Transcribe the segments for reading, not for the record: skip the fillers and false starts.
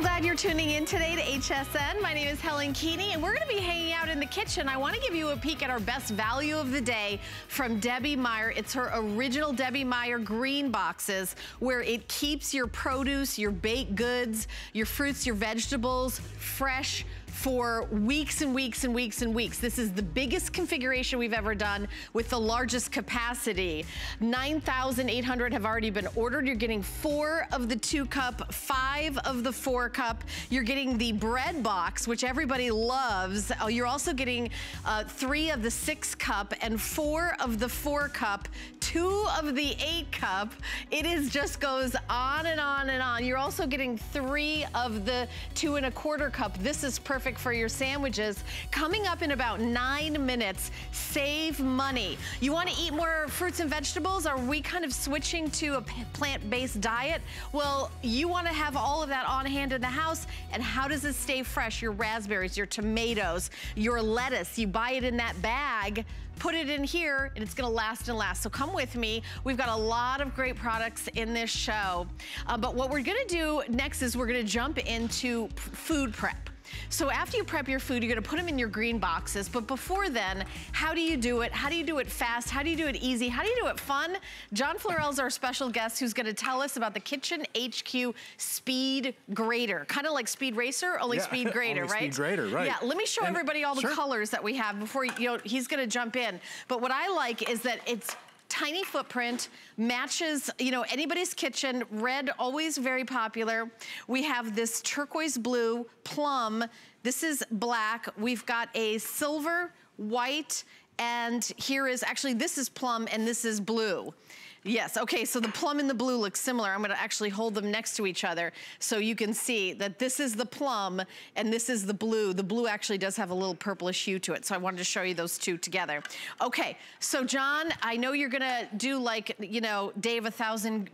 I'm glad you're tuning in today to HSN. My name is Helen Keaney, and we're going to be hanging out in the kitchen. I want to give you a peek at our best value of the day from Debbie Meyer. It's her original Debbie Meyer green boxes, where it keeps your produce, your baked goods, your fruits, your vegetables fresh for weeks and weeks and weeks and weeks. This is the biggest configuration we've ever done with the largest capacity. 9,800 have already been ordered. You're getting 4 of the 2-cup, 5 of the 4-cup. You're getting the bread box, which everybody loves. You're also getting 3 of the 6-cup and 4 of the 4-cup, 2 of the 8-cup. It is just goes on and on and on. You're also getting 3 of the 2 1/4-cup. This is perfect. Perfect for your sandwiches. Coming up in about 9 minutes, save money. You want to eat more fruits and vegetables? Are we kind of switching to a plant-based diet? Well, you want to have all of that on hand in the house. And how does it stay fresh? Your raspberries, your tomatoes, your lettuce, you buy it in that bag, put it in here, and it's gonna last and last. So come with me. We've got a lot of great products in this show. But what we're gonna do next is we're gonna jump into food prep. So after you prep your food, you're gonna put them in your green boxes. But before then, how do you do it? How do you do it fast? How do you do it easy? How do you do it fun? John Florell's our special guest, who's gonna tell us about the Kitchen HQ Speed Grader. Kind of like Speed Racer, only yeah, Speed Grader, only right? Speed Grader, right. Yeah, let me show everybody all the colors that we have before, you know, he's gonna jump in. But what I like is that it's tiny footprint, matches, you know, anybody's kitchen. Red, always very popular. We have this turquoise blue, plum. This is black. We've got a silver, white, and here is, actually, this is plum and this is blue. Yes, okay, so the plum and the blue look similar. I'm gonna actually hold them next to each other so you can see that this is the plum and this is the blue. The blue actually does have a little purplish hue to it, so I wanted to show you those two together. Okay, so John, I know you're gonna do like, you know, day of 1,000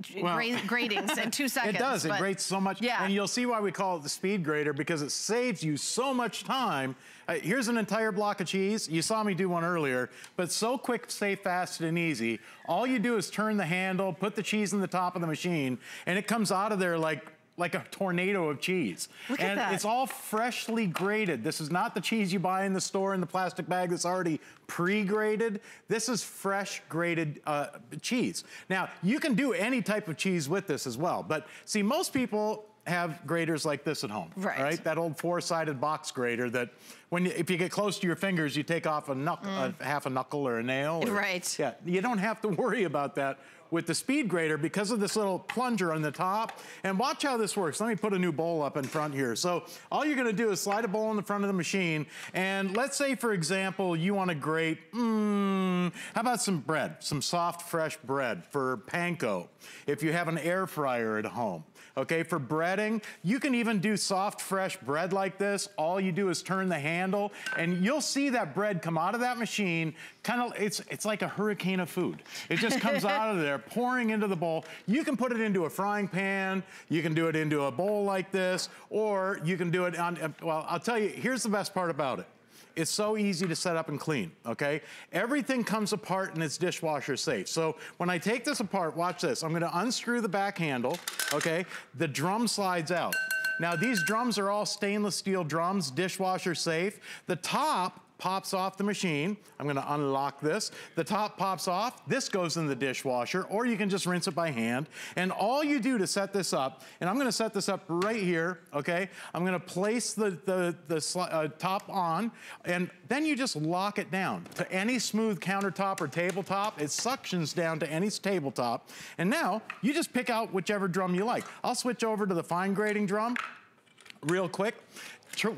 gratings in 2 seconds. It does, it grates so much. Yeah. And you'll see why we call it the Speed Grader, because it saves you so much time. Here's an entire block of cheese. You saw me do one earlier, but so quick, safe, fast, and easy. All you do is turn the handle, put the cheese in the top of the machine, and it comes out of there like a tornado of cheese. Look at that. And it's all freshly grated. This is not the cheese you buy in the store in the plastic bag that's already pre-grated. This is fresh grated cheese. Now, you can do any type of cheese with this as well, but see, most people have graters like this at home, right? That old 4-sided box grater that if you get close to your fingers, you take off a knuckle, half a knuckle or a nail. Or, yeah, you don't have to worry about that with the Speed Grader because of this little plunger on the top. And watch how this works. Let me put a new bowl up in front here. So all you're gonna do is slide a bowl in the front of the machine. And let's say, for example, you wanna grate, how about some bread? Some soft, fresh bread for panko. If you have an air fryer at home, okay, for breading, you can even do soft, fresh bread like this. All you do is turn the handle and you'll see that bread come out of that machine. Kind of, it's like a hurricane of food. It just comes out of there, pouring into the bowl. You can put it into a frying pan, you can do it into a bowl like this, or you can do it on, well, I'll tell you, here's the best part about it. It's so easy to set up and clean, okay? Everything comes apart and it's dishwasher safe. So when I take this apart, watch this. I'm gonna unscrew the back handle, okay? The drum slides out. Now these drums are all stainless steel drums, dishwasher safe. The top pops off the machine. I'm gonna unlock this. The top pops off. This goes in the dishwasher, or you can just rinse it by hand. And all you do to set this up, and I'm gonna set this up right here, okay? I'm gonna place the top on, and then you just lock it down to any smooth countertop or tabletop. It suctions down to any tabletop. And now, you just pick out whichever drum you like. I'll switch over to the fine grating drum real quick.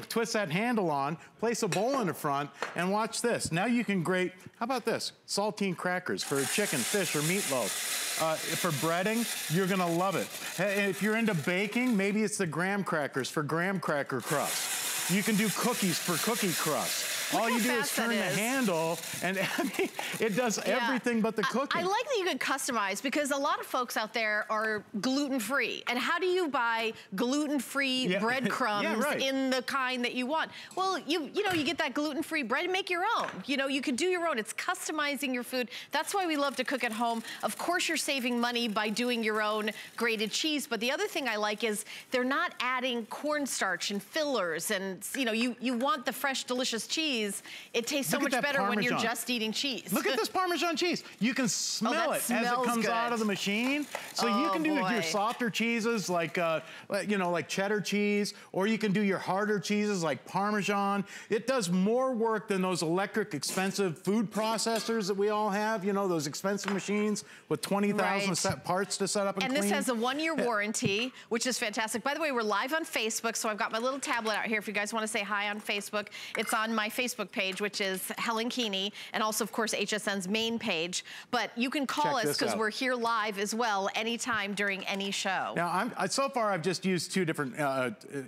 Twist that handle on, place a bowl in the front, and watch this. Now you can grate, how about this? Saltine crackers for chicken, fish, or meatloaf. For breading, you're gonna love it. If you're into baking, maybe it's the graham crackers for graham cracker crust. You can do cookies for cookie crust. All you do is turn the handle, and it does everything but the cooking. I like that you could customize, because a lot of folks out there are gluten-free. And how do you buy gluten-free breadcrumbs in the kind that you want? Well, you know, you get that gluten-free bread and make your own. You know, you could do your own. It's customizing your food. That's why we love to cook at home. Of course, you're saving money by doing your own grated cheese. But the other thing I like is they're not adding cornstarch and fillers. And, you know, you want the fresh, delicious cheese. It tastes so much better when you're just eating cheese. Look at this Parmesan cheese. You can smell it as it comes out of the machine. So you can do your softer cheeses like, you know, like cheddar cheese, or you can do your harder cheeses like Parmesan. It does more work than those electric, expensive food processors that we all have. You know, those expensive machines with 20,000 set parts to set up and clean. And this has a 1-year warranty, which is fantastic. By the way, we're live on Facebook, so I've got my little tablet out here if you guys want to say hi on Facebook. It's on my Facebook page, which is Helen Keaney, and also, of course, HSN's main page. But you can call us, because we're here live as well, anytime during any show. Now, so far, I've just used 2 different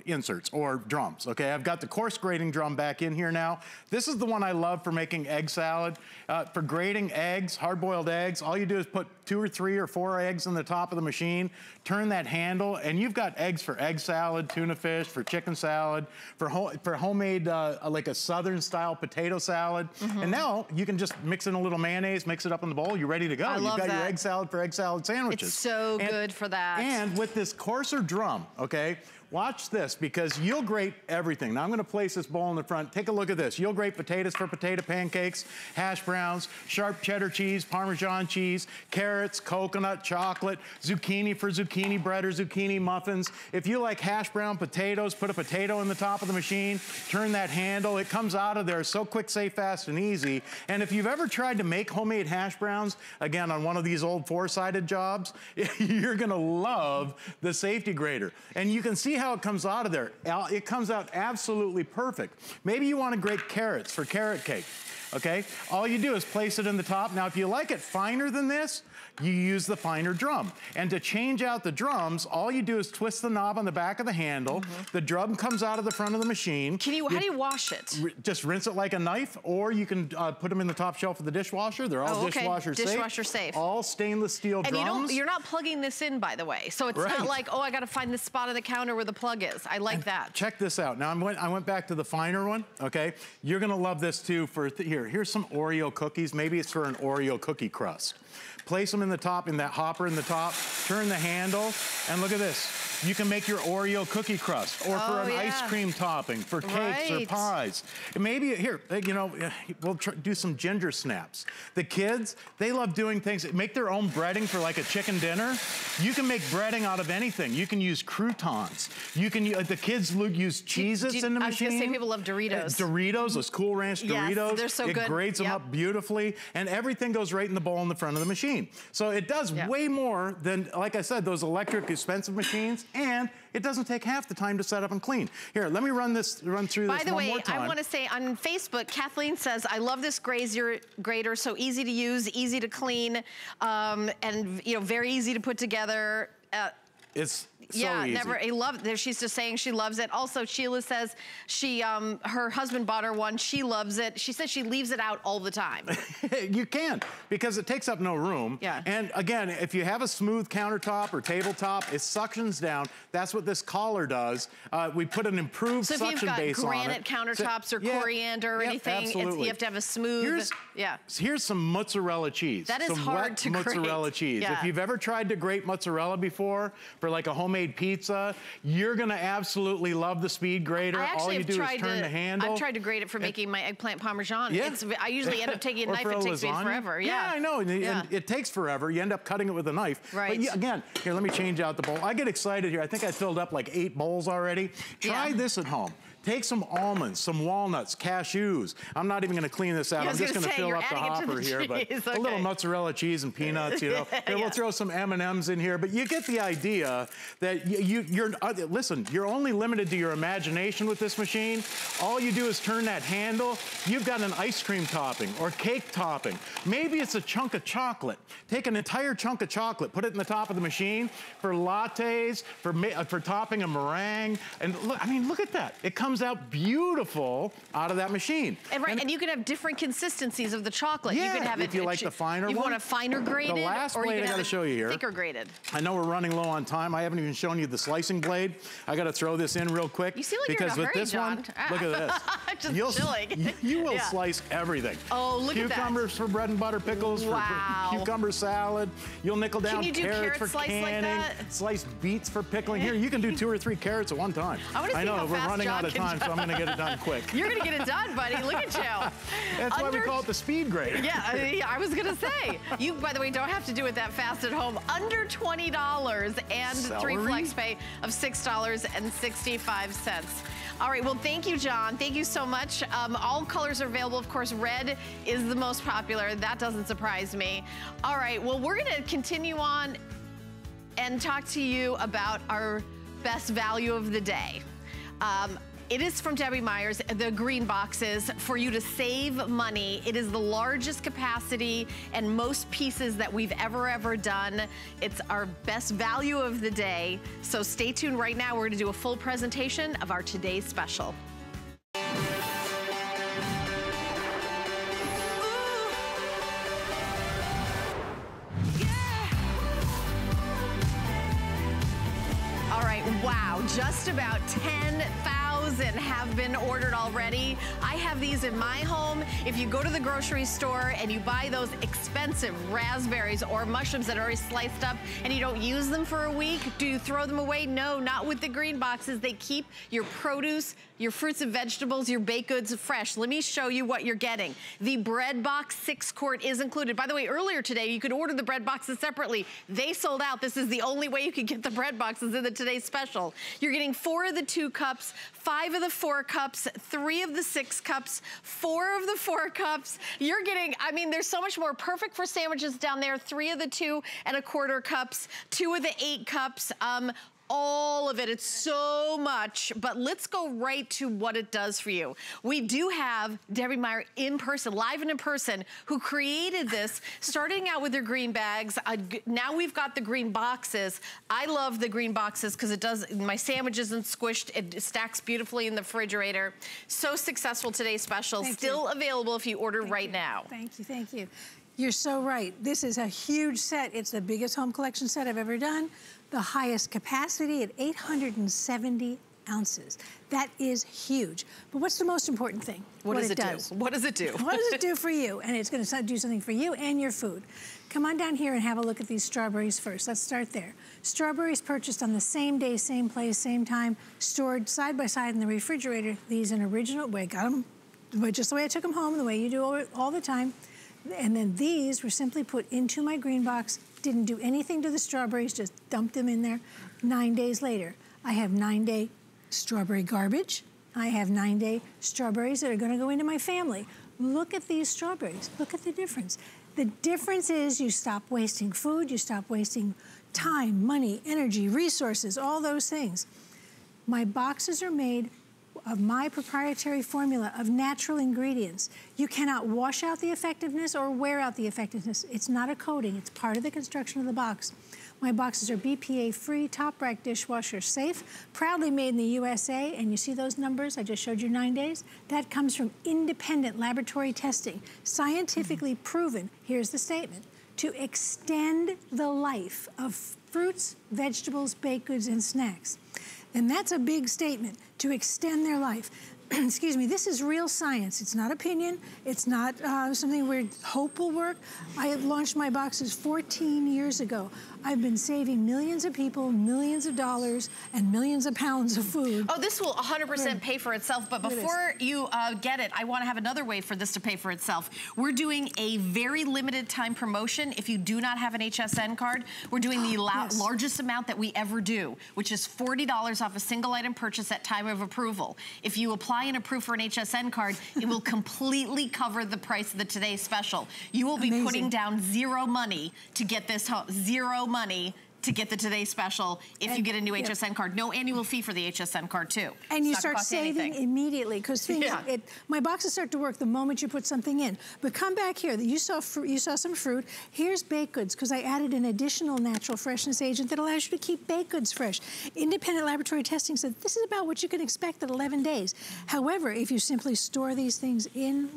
inserts or drums, okay? I've got the coarse grating drum back in here now. This is the one I love for making egg salad. For grating eggs, hard-boiled eggs, all you do is put 2 or 3 or 4 eggs in the top of the machine, turn that handle, and you've got eggs for egg salad, tuna fish, for chicken salad, for homemade, like a Southern-style potato salad. Mm-hmm. And now you can just mix in a little mayonnaise, mix it up in the bowl, you're ready to go. I love that. You've got your egg salad for egg salad sandwiches. It's so good for that. And with this coarser drum, okay, watch this, because you'll grate everything. Now I'm gonna place this bowl in the front. Take a look at this. You'll grate potatoes for potato pancakes, hash browns, sharp cheddar cheese, Parmesan cheese, carrots, coconut, chocolate, zucchini for zucchini bread or zucchini muffins. If you like hash brown potatoes, put a potato in the top of the machine, turn that handle. It comes out of there so quick, safe, fast, and easy. And if you've ever tried to make homemade hash browns, again, on one of these old 4-sided jobs, you're gonna love the safety grater. And you can see how it comes out of there. It comes out absolutely perfect. Maybe you want to grate carrots for carrot cake, okay? All you do is place it in the top. Now, if you like it finer than this, you use the finer drum. And to change out the drums, all you do is twist the knob on the back of the handle. Mm-hmm. The drum comes out of the front of the machine. How do you wash it? Just rinse it like a knife, or you can put them in the top shelf of the dishwasher. They're all dishwasher safe. All stainless steel drums. And you're not plugging this in, by the way. So it's not like, oh, I got to find the spot on the counter where the plug is. I like that. Check this out. Now I went back to the finer one, okay? You're gonna love this too for, here's some Oreo cookies. Maybe it's for an Oreo cookie crust. Place them in the top, in that hopper in the top, turn the handle, and look at this. You can make your Oreo cookie crust, or for an ice cream topping, for cakes or pies. And maybe, here, you know, we'll do some ginger snaps. The kids, they love doing things that make their own breading for like a chicken dinner. You can make breading out of anything. You can use croutons. You can, the kids use Cheez-Its in the machine. I was gonna say, people love Doritos. Doritos, those Cool Ranch Doritos. Yes, they're so good. It grades them up beautifully, and everything goes right in the bowl in the front of the machine. So it does way more than, like I said, those electric expensive machines, and it doesn't take half the time to set up and clean. Here, let me run through this one more time. By the way, I want to say on Facebook, Kathleen says, I love this grater, so easy to use, easy to clean, and you know, very easy to put together. It's so easy. I love it. She's just saying she loves it. Also, Sheila says she, her husband bought her one. She loves it. She says she leaves it out all the time. You can, because it takes up no room. Yeah. And again, if you have a smooth countertop or tabletop, it suctions down. That's what this collar does. We put an improved suction base on it. So if you've got granite countertops or coriander or anything, you have to have a smooth. Here's some mozzarella cheese. That is hard to grate. Mozzarella cheese. Yeah. If you've ever tried to grate mozzarella before, for like a homemade pizza, you're gonna absolutely love the speed grater. All you do is turn the handle. I've tried to grate it for making my eggplant Parmesan. Yeah. I usually end up taking a knife. It takes me forever. Yeah, I know. And it takes forever. You end up cutting it with a knife. Right. But again, here, let me change out the bowl. I get excited here. I think I filled up like 8 bowls already. Try this at home. Take some almonds, some walnuts, cashews. I'm not even gonna clean this out. I'm just gonna fill up the hopper here, but a little mozzarella cheese and peanuts, you know. And we'll throw some M&Ms in here, but you get the idea that listen, you're only limited to your imagination with this machine. All you do is turn that handle. You've got an ice cream topping or cake topping. Maybe it's a chunk of chocolate. Take an entire chunk of chocolate, put it in the top of the machine for lattes, for topping a meringue. And look, I mean, look at that. It comes comes out beautiful out of that machine. And right, and you can have different consistencies of the chocolate. Yeah, you can have if you like the finer one. You want a finer graded, the last or blade I gotta show you here. Thicker graded. I know we're running low on time. I haven't even shown you the slicing blade. I gotta throw this in real quick. You seem like because you're in a hurry, John. Look at this. Just chilling. You will slice everything. Oh, look at that. Cucumbers for bread and butter pickles. Wow. For cucumber salad. You'll nickel down carrots for canning. Like that? Slice beets for pickling. Here, you can do 2 or 3 carrots at one time. I know, we're running out of time, so I'm gonna get it done quick. You're gonna get it done, buddy. Look at you. That's why we call it the speed grader. Yeah, I was gonna say. You, by the way, don't have to do it that fast at home. Under $20 and celery? 3 flex pay of $6.65. All right, well, thank you, John. Thank you so much. All colors are available. Of course, red is the most popular. That doesn't surprise me. All right, well, we're gonna continue on and talk to you about our best value of the day. It is from Debbie Meyer, the green boxes, for you to save money. It is the largest capacity and most pieces that we've ever done. It's our best value of the day. So stay tuned right now. We're gonna do a full presentation of our today's special. Wow, just about 10,000 have been ordered already. I have these in my home. If you go to the grocery store and you buy those expensive raspberries or mushrooms that are already sliced up and you don't use them for a week, do you throw them away? No, not with the green boxes. They keep your produce, your fruits and vegetables, your baked goods fresh. Let me show you what you're getting. The bread box 6-quart is included. By the way, earlier today, you could order the bread boxes separately. They sold out. This is the only way you could get the bread boxes in the today's special. You're getting 4 of the 2 cups, 5 of the 4 cups, 3 of the 6 cups, 4 of the 4 cups. You're getting, I mean, there's so much more. Perfect for sandwiches down there. 3 of the 2¼ cups, 2 of the 8 cups. All of it, it's so much, but let's go right to what it does for you. We do have Debbie Meyer in person, live and in person, who created this, starting out with their green bags. Now we've got the green boxes. I love the green boxes because it does, my sandwich isn't squished, it stacks beautifully in the refrigerator. So successful today's special, still available if you order right now. Thank you, thank you. You're so right, this is a huge set. It's the biggest home collection set I've ever done. The highest capacity at 870 ounces. That is huge. But what's the most important thing? What does it do? What does it do? What does it do for you? And it's going to do something for you and your food. Come on down here and have a look at these strawberries first. Let's start there. Strawberries purchased on the same day, same place, same time, stored side by side in the refrigerator. These in original way, got them just the way I took them home, the way you do all the time. And then these were simply put into my green box. Didn't do anything to the strawberries, just dumped them in there. 9 days later, I have 9-day strawberry garbage. I have 9-day strawberries that are gonna go into my family. Look at these strawberries, look at the difference. The difference is you stop wasting food, you stop wasting time, money, energy, resources, all those things. My boxes are made of my proprietary formula of natural ingredients. You cannot wash out the effectiveness or wear out the effectiveness. It's not a coating, it's part of the construction of the box. My boxes are BPA free, top rack dishwasher safe, proudly made in the USA, and you see those numbers, I just showed you 9 days? That comes from independent laboratory testing, scientifically proven, here's the statement, to extend the life of fruits, vegetables, baked goods, and snacks. And that's a big statement, to extend their life. Excuse me, this is real science. It's not opinion. It's not something where hope will work. I had launched my boxes 14 years ago. I've been saving millions of people, millions of dollars, and millions of pounds of food. Oh, this will 100% pay for itself, but before you get it, I want to have another way for this to pay for itself. We're doing a very limited time promotion. If you do not have an HSN card, we're doing the largest amount that we ever do, which is $40 off a single item purchase at time of approval. If you apply and approve for an HSN card, it will completely cover the price of the today's special. You will be putting down $0 money to get this home. $0 money to get the Today Special if you get a new HSN card. No annual fee for the HSN card, too. And you start saving immediately, because my boxes start to work the moment you put something in. But come back here. You saw some fruit. Here's baked goods, because I added an additional natural freshness agent that allows you to keep baked goods fresh. Independent laboratory testing said this is about what you can expect at 11 days. However, if you simply store these things in,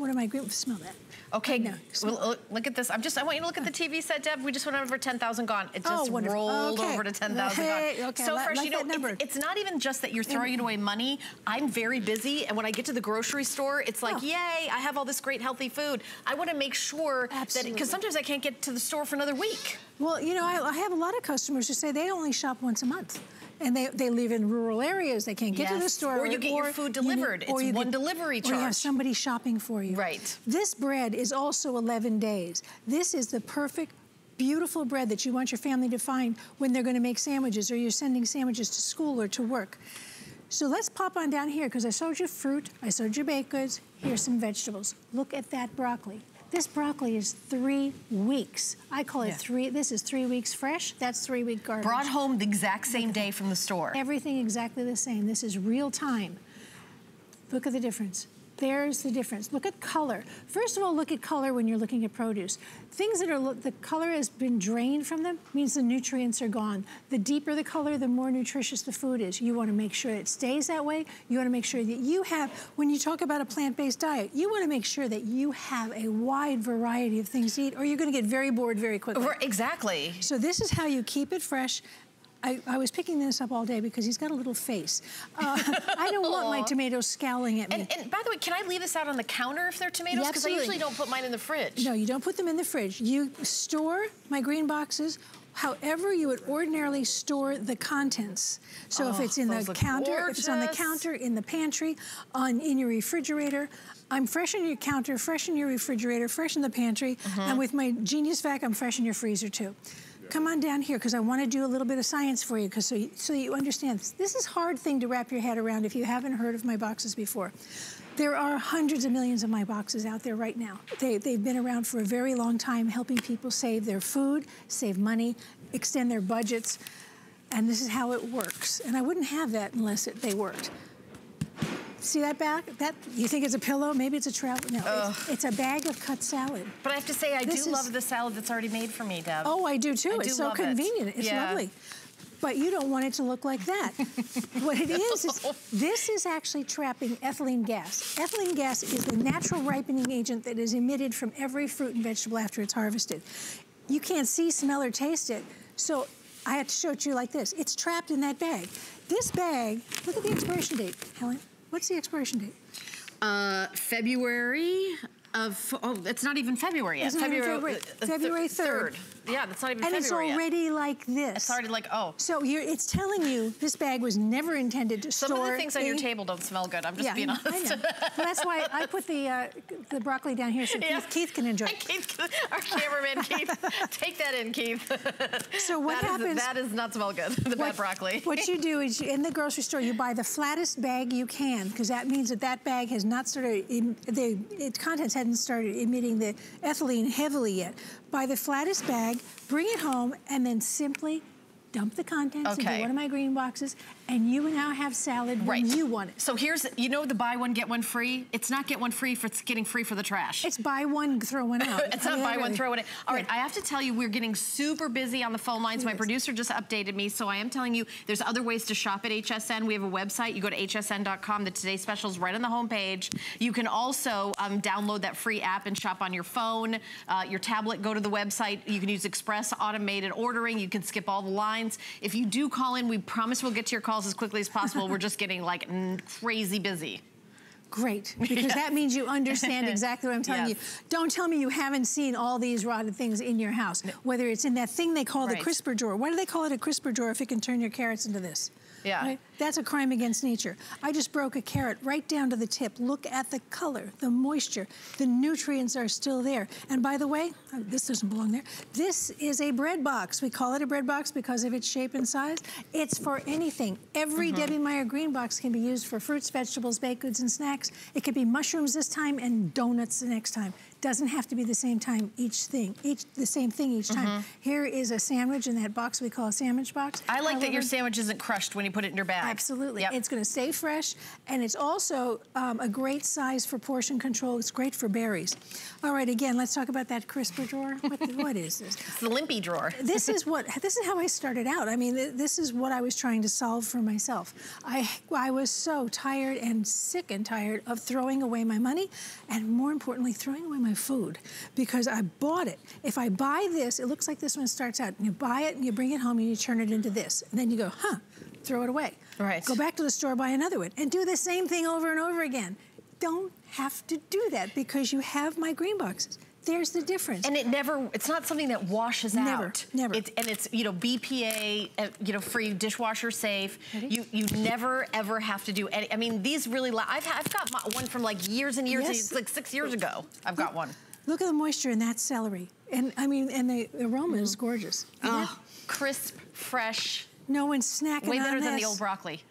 smell that. Okay, well, look at this. I want you to look at the TV set, Deb. We just went over 10,000 gone. It just rolled over to 10,000 gone. Okay. So fresh, you know, it's not even just that you're throwing away money. I'm very busy, and when I get to the grocery store, it's like, yay, I have all this great healthy food. I want to make sure that, because sometimes I can't get to the store for another week. Well, you know, I have a lot of customers who say they only shop once a month. And they live in rural areas. They can't get to the store. Or you get your food delivered. It's one delivery charge. Or you have somebody shopping for you. Right. This bread is also 11 days. This is the perfect, beautiful bread that you want your family to find when they're going to make sandwiches, or you're sending sandwiches to school or to work. So let's pop on down here, because I showed you fruit. I showed you baked goods. Here's some vegetables. Look at that broccoli. This broccoli is 3 weeks. I call it this is 3 weeks fresh. That's 3 week garbage. Brought home the exact same day from the store. Everything exactly the same. This is real time. Look at the difference. There's the difference. Look at color. First of all, look at color when you're looking at produce. Things that are, the color has been drained from them, means the nutrients are gone. The deeper the color, the more nutritious the food is. You want to make sure it stays that way. You want to make sure that you have, when you talk about a plant-based diet, you want to make sure that you have a wide variety of things to eat, or you're going to get very bored very quickly. Exactly. So this is how you keep it fresh. I was picking this up all day because he's got a little face. I don't want my tomatoes scowling at me. And by the way, can I leave this out on the counter if they're tomatoes? Because I usually don't put mine in the fridge. No, you don't put them in the fridge. You store my green boxes however you would ordinarily store the contents. So if it's in the counter, if it's on the counter, in the pantry, in your refrigerator, I'm fresh in your counter, fresh in your refrigerator, fresh in the pantry, and with my Genius Vac, I'm fresh in your freezer too. Come on down here, because I want to do a little bit of science for you, because so you understand this. This is a hard thing to wrap your head around if you haven't heard of my boxes before. There are hundreds of millions of my boxes out there right now. They've been around for a very long time, helping people save their food, save money, extend their budgets, and this is how it works. And I wouldn't have that unless they worked. See that bag? That, you think it's a pillow? Maybe it's a travel. No, it's a bag of cut salad. But I have to say, I do love the salad that's already made for me, Deb. Oh, I do too. It's so convenient. It's lovely. But you don't want it to look like that. What it is this is actually trapping ethylene gas. Ethylene gas is the natural ripening agent that is emitted from every fruit and vegetable after it's harvested. You can't see, smell, or taste it. So I have to show it to you like this. It's trapped in that bag. This bag, look at the expiration date, Helen. What's the expiration date? February of, it's not even February yet. It's not February, February 3rd. Yeah, that's not even February yet. And it's already like this. It's already like, So it's telling you this bag was never intended to store. Some of the things on your table don't smell good. I'm just being honest. I know. But that's why I put the broccoli down here so Keith can enjoy it. Keith, our cameraman, Keith. Take that in, Keith. So what happens? That does not smell good, the bad broccoli. What you do is, in the grocery store, you buy the flattest bag you can, because that means that that bag has not started, its contents hadn't started emitting the ethylene heavily yet. Buy the flattest bag, bring it home, and then simply dump the contents into one of my green boxes, and you now have salad when you want it. So here's, you know, the buy one, get one free? It's not get one free, it's getting free for the trash. It's buy one, throw one out. It's not buy one, throw one out. All right, I have to tell you, we're getting super busy on the phone lines. My producer just updated me, so I am telling you, there's other ways to shop at HSN. We have a website. You go to hsn.com. The Today Special is right on the homepage. You can also download that free app and shop on your phone, your tablet. Go to the website. You can use express automated ordering. You can skip all the lines. If you do call in, we promise we'll get to your calls as quickly as possible. We're just getting like crazy busy. Great, because that means you understand exactly what I'm telling you. Don't tell me you haven't seen all these rotted things in your house, whether it's in that thing they call the crisper drawer. Why do they call it a crisper drawer if it can turn your carrots into this? Yeah. Right? That's a crime against nature. I just broke a carrot right down to the tip. Look at the color, the moisture, the nutrients are still there. And by the way, this doesn't belong there. This is a bread box. We call it a bread box because of its shape and size. It's for anything. Every Debbie Meyer green box can be used for fruits, vegetables, baked goods, and snacks. It could be mushrooms this time and donuts the next time. doesn't have to be the same time each time. Mm-hmm. Here is a sandwich in that box we call a sandwich box. I like that your sandwich isn't crushed when you put it in your bag. Absolutely. Yep. It's going to stay fresh, and it's also a great size for portion control. It's great for berries. All right, again, let's talk about that crisper drawer. What is this? It's the limpy drawer. This is how I started out. I mean, this is what I was trying to solve for myself. I was so tired and sick and tired of throwing away my money, and more importantly, throwing away my food, because I bought it. If I buy this, it looks like this one starts out, and you buy it and you bring it home and you turn it into this. And then you go, huh, throw it away. Right. Go back to the store, buy another one, and do the same thing over and over again. Don't have to do that, because you have my green boxes. There's the difference. And it's not something that washes out. Never, never. It's you know, BPA, free, dishwasher safe. You never, ever have to do any, I mean, these really, I've got one from like years and years, yes. Like 6 years ago, I've got one. Look at the moisture in that celery. And I mean, and the aroma is gorgeous. Oh, crisp, fresh. No one's snacking on this. Way better than the old broccoli.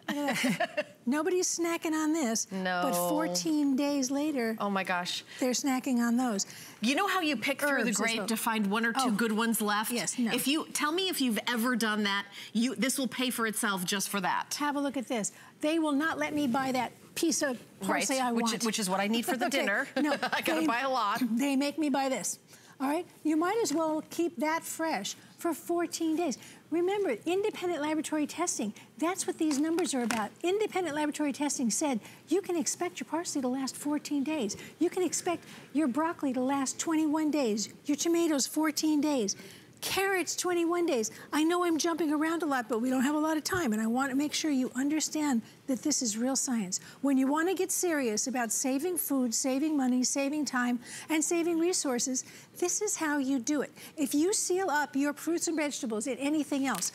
Nobody's snacking on this. No. But 14 days later, oh my gosh, they're snacking on those. You know how you pick through the grape to find one or two good ones left? Yes. No. If you tell me if you've ever done that, this will pay for itself just for that. Have a look at this. They will not let me buy that piece of parsley I want, which is what I need for the dinner. No, I gotta buy a lot. They make me buy this. All right, you might as well keep that fresh for 14 days. Remember, independent laboratory testing, that's what these numbers are about. Independent laboratory testing said you can expect your parsley to last 14 days. You can expect your broccoli to last 21 days, your tomatoes 14 days, carrots 21 days. I know I'm jumping around a lot, but we don't have a lot of time, and I want to make sure you understand that this is real science. When you want to get serious about saving food, saving money, saving time, and saving resources, this is how you do it. If you seal up your fruits and vegetables and anything else,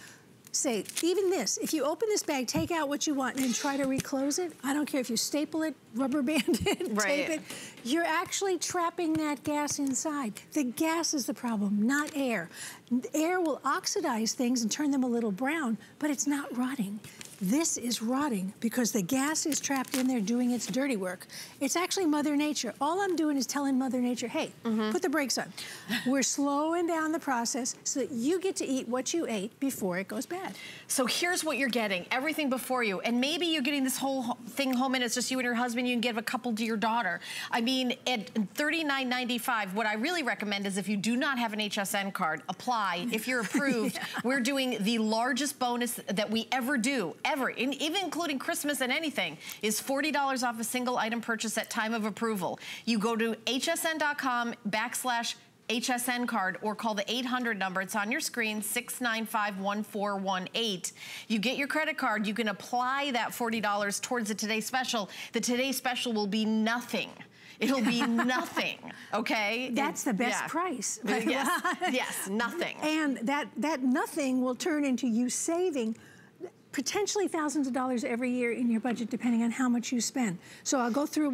say, even this, if you open this bag, take out what you want and try to reclose it. I don't care if you staple it, rubber band it, tape it. You're actually trapping that gas inside. The gas is the problem, not air. Air will oxidize things and turn them a little brown, but it's not rotting. This is rotting because the gas is trapped in there doing its dirty work. It's actually Mother Nature. All I'm doing is telling Mother Nature, hey, put the brakes on. We're slowing down the process so that you get to eat what you ate before it goes bad. So here's what you're getting, everything before you. And maybe you're getting this whole thing home and it's just you and your husband. You can give a couple to your daughter. I mean, at $39.95, what I really recommend is if you do not have an HSN card, apply. If you're approved, we're doing the largest bonus that we ever do. Ever, even including Christmas and anything, is $40 off a single item purchase at time of approval. You go to hsn.com/HSN card or call the 800 number. It's on your screen, 695-1418. You get your credit card. You can apply that $40 towards the Today Special. The Today Special will be nothing. It'll be nothing, okay? That's the best price. Yes, yes, nothing. And that nothing will turn into you saving potentially thousands of dollars every year in your budget, depending on how much you spend. So I'll go through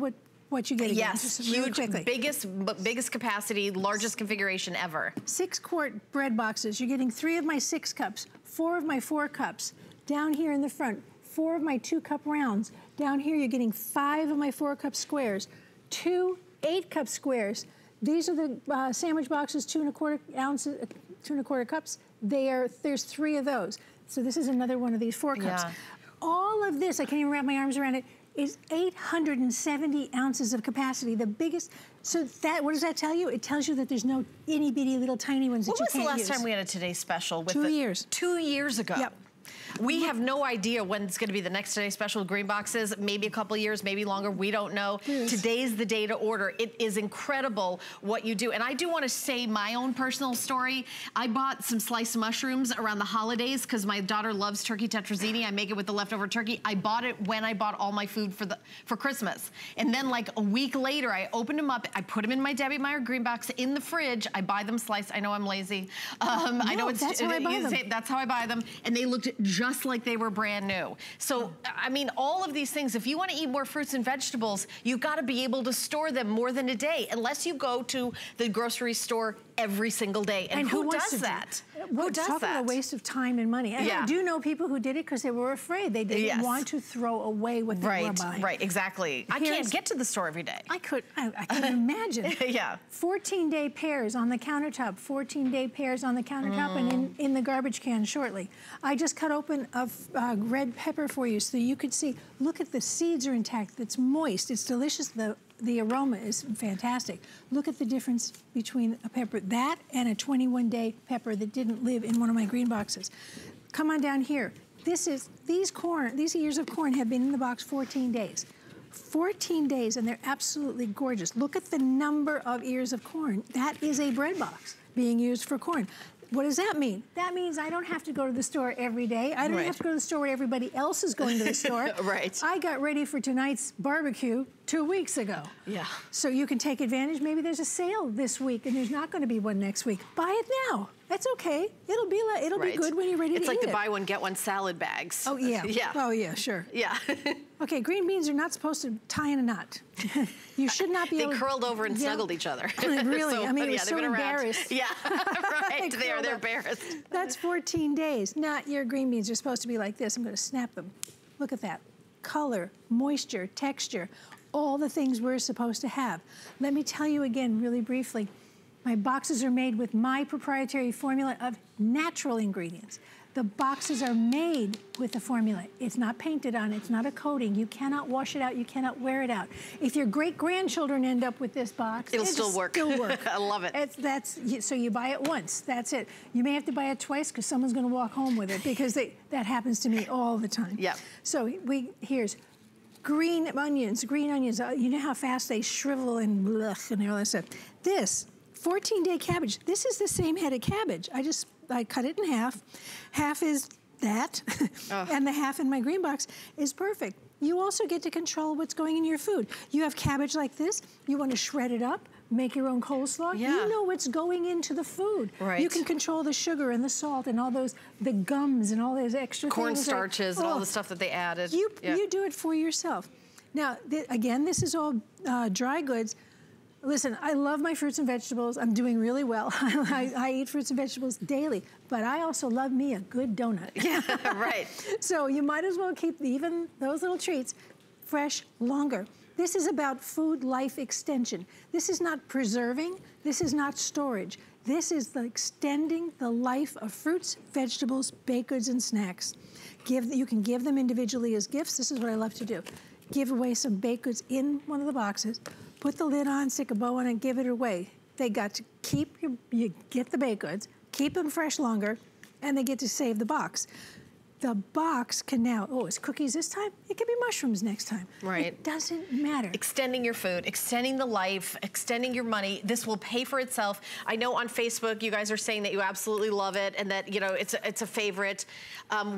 what you get again. Yes, huge, really biggest capacity, largest configuration ever. 6-quart bread boxes. You're getting 3 of my 6 cups, 4 of my 4 cups. Down here in the front, 4 of my 2-cup rounds. Down here, you're getting 5 of my 4-cup squares, 2 8-cup squares. These are the sandwich boxes, 2¼ ounces, 2¼ cups. There's 3 of those. So this is another one of these 4 cups. Yeah. All of this, I can't even wrap my arms around it, is 870 ounces of capacity, the biggest. So what does that tell you? It tells you that there's no itty bitty little tiny ones that you can't use. What was the last time we had a Today Special? 2 years. 2 years ago. Yep. We have no idea when it's going to be the next Today Special. Green boxes, maybe a couple years, maybe longer. We don't know. Yes. Today's the day to order. It is incredible what you do. And I do want to say my own personal story. I bought some sliced mushrooms around the holidays because my daughter loves turkey tetrazzini. I make it with the leftover turkey. I bought it when I bought all my food for Christmas. And then like a week later, I opened them up. I put them in my Debbie Meyer green box in the fridge. I buy them sliced. I know I'm lazy. No, I know it's that's how I buy them. That's how I buy them. And they looked just like they were brand new. So, I mean, all of these things, if you want to eat more fruits and vegetables, you've got to be able to store them more than a day, unless you go to the grocery store every single day. And who does that? Who does that? About a waste of time and money. And I do know people who did it because they were afraid. They didn't want to throw away what they were buying. Right, exactly. Here's, I can't get to the store every day. I can imagine. 14-day pears on the countertop, 14-day pears on the countertop and in the garbage can shortly. I just cut open a red pepper for you so you could see. Look at the seeds are intact. It's moist. It's delicious. The aroma is fantastic. Look at the difference between a pepper, that and a 21-day pepper that didn't live in one of my green boxes. Come on down here. This is, these ears of corn have been in the box 14 days. 14 days and they're absolutely gorgeous. Look at the number of ears of corn. That is a bread box being used for corn. What does that mean? That means I don't have to go to the store every day. I don't have to go to the store where everybody else is going to the store. I got ready for tonight's barbecue 2 weeks ago. So you can take advantage. Maybe there's a sale this week and there's not going to be one next week. Buy it now. That's okay. It'll be good when you're ready to eat it. It's like the buy one, get one salad bags. Oh, yeah. Oh, yeah, sure. Okay, green beans are not supposed to tie in a knot. You should not be They curled over and snuggled each other. Really? So, I mean, it was so embarrassed. They're embarrassed. That's 14 days. Not your green beans are supposed to be like this. I'm going to snap them. Look at that. Color, moisture, texture, all the things we're supposed to have. Let me tell you again really briefly. My boxes are made with my proprietary formula of natural ingredients. The boxes are made with the formula. It's not painted on, it's not a coating. You cannot wash it out, you cannot wear it out. If your great-grandchildren end up with this box, it'll still work. I love it. So you buy it once, that's it. You may have to buy it twice because someone's gonna walk home with it because that happens to me all the time. So here's green onions, you know how fast they shrivel and blech and all that stuff. This, 14-day cabbage. This is the same head of cabbage. I cut it in half. Half is that, and the half in my green box is perfect. You also get to control what's going in your food. You have cabbage like this. You want to shred it up, make your own coleslaw. You know what's going into the food. You can control the sugar and the salt and all those, the gums and all those extra things. Corn starches and all the stuff that they added. You do it for yourself. Now, again, this is all dry goods. Listen, I love my fruits and vegetables. I'm doing really well. I eat fruits and vegetables daily, but I also love me a good donut. So you might as well keep even those little treats fresh longer. This is about food life extension. This is not preserving. This is not storage. This is the extending the life of fruits, vegetables, baked goods, and snacks. You can give them individually as gifts. This is what I love to do. Give away some baked goods in one of the boxes. Put the lid on, stick a bow on, and give it away. They got to keep you get the baked goods, keep them fresh longer, and they get to save the box. The box can now, it's cookies this time, it could be mushrooms next time. It doesn't matter. Extending your food, extending the life, extending your money, this will pay for itself. I know on Facebook, you guys are saying that you absolutely love it and that, you know, it's a favorite.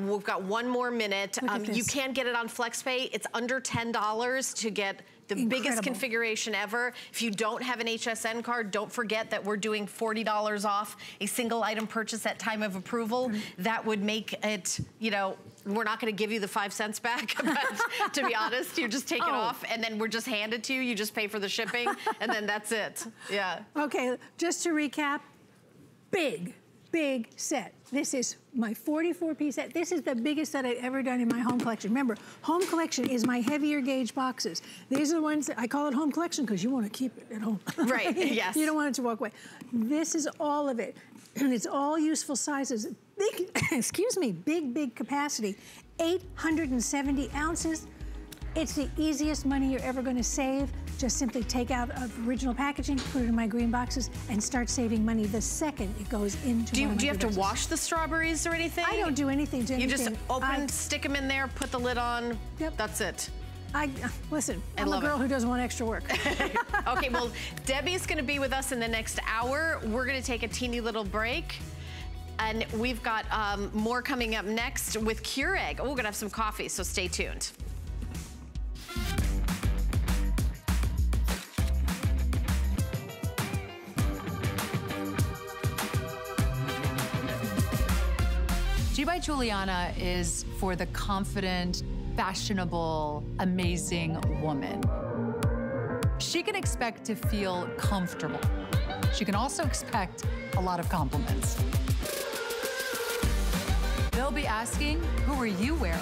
We've got one more minute. You can get it on FlexPay. It's under $10 to get the biggest configuration ever. If you don't have an HSN card, don't forget that we're doing $40 off a single item purchase at time of approval. That would make it, you know, we're not gonna give you the 5 cents back, but to be honest, you just take it off and then we're just handed to you. You just pay for the shipping and then that's it, Okay, just to recap, big set. This is my 44-piece set. This is the biggest set I've ever done in my home collection. Remember, home collection is my heavier gauge boxes. These are the ones that I call it home collection because you want to keep it at home. You don't want it to walk away. This is all of it. And it's all useful sizes. Big, excuse me, big capacity. 870 ounces. It's the easiest money you're ever going to save. Just simply take out of original packaging, put it in my green boxes, and start saving money the second it goes into my boxes. Do you have to wash the strawberries or anything? I don't do anything to anything. You just open, stick them in there, put the lid on. That's it. Listen, I'm a girl who doesn't want extra work. Okay, well, Debbie's going to be with us in the next hour. We're going to take a teeny little break. And we've got more coming up next with Keurig. We're going to have some coffee, so stay tuned. G by Juliana is for the confident, fashionable, amazing woman. She can expect to feel comfortable. She can also expect a lot of compliments. They'll be asking, who are you wearing?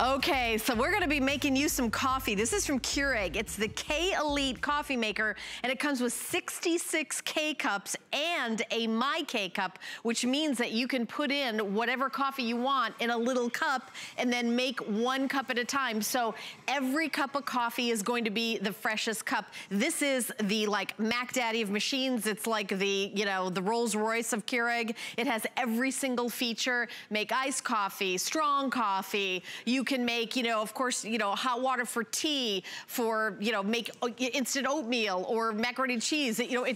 Okay, so we're gonna be making you some coffee. This is from Keurig. It's the K-Elite coffee maker, and it comes with 66 K-Cups and a MyK cup, which means that you can put in whatever coffee you want in a little cup and then make one cup at a time. So every cup of coffee is going to be the freshest cup. This is the like Mac Daddy of machines. It's like the, you know, the Rolls Royce of Keurig. It has every single feature. Make iced coffee, strong coffee. You can make, you know, of course, you know, hot water for tea, for, you know, make instant oatmeal or macaroni and cheese. You know,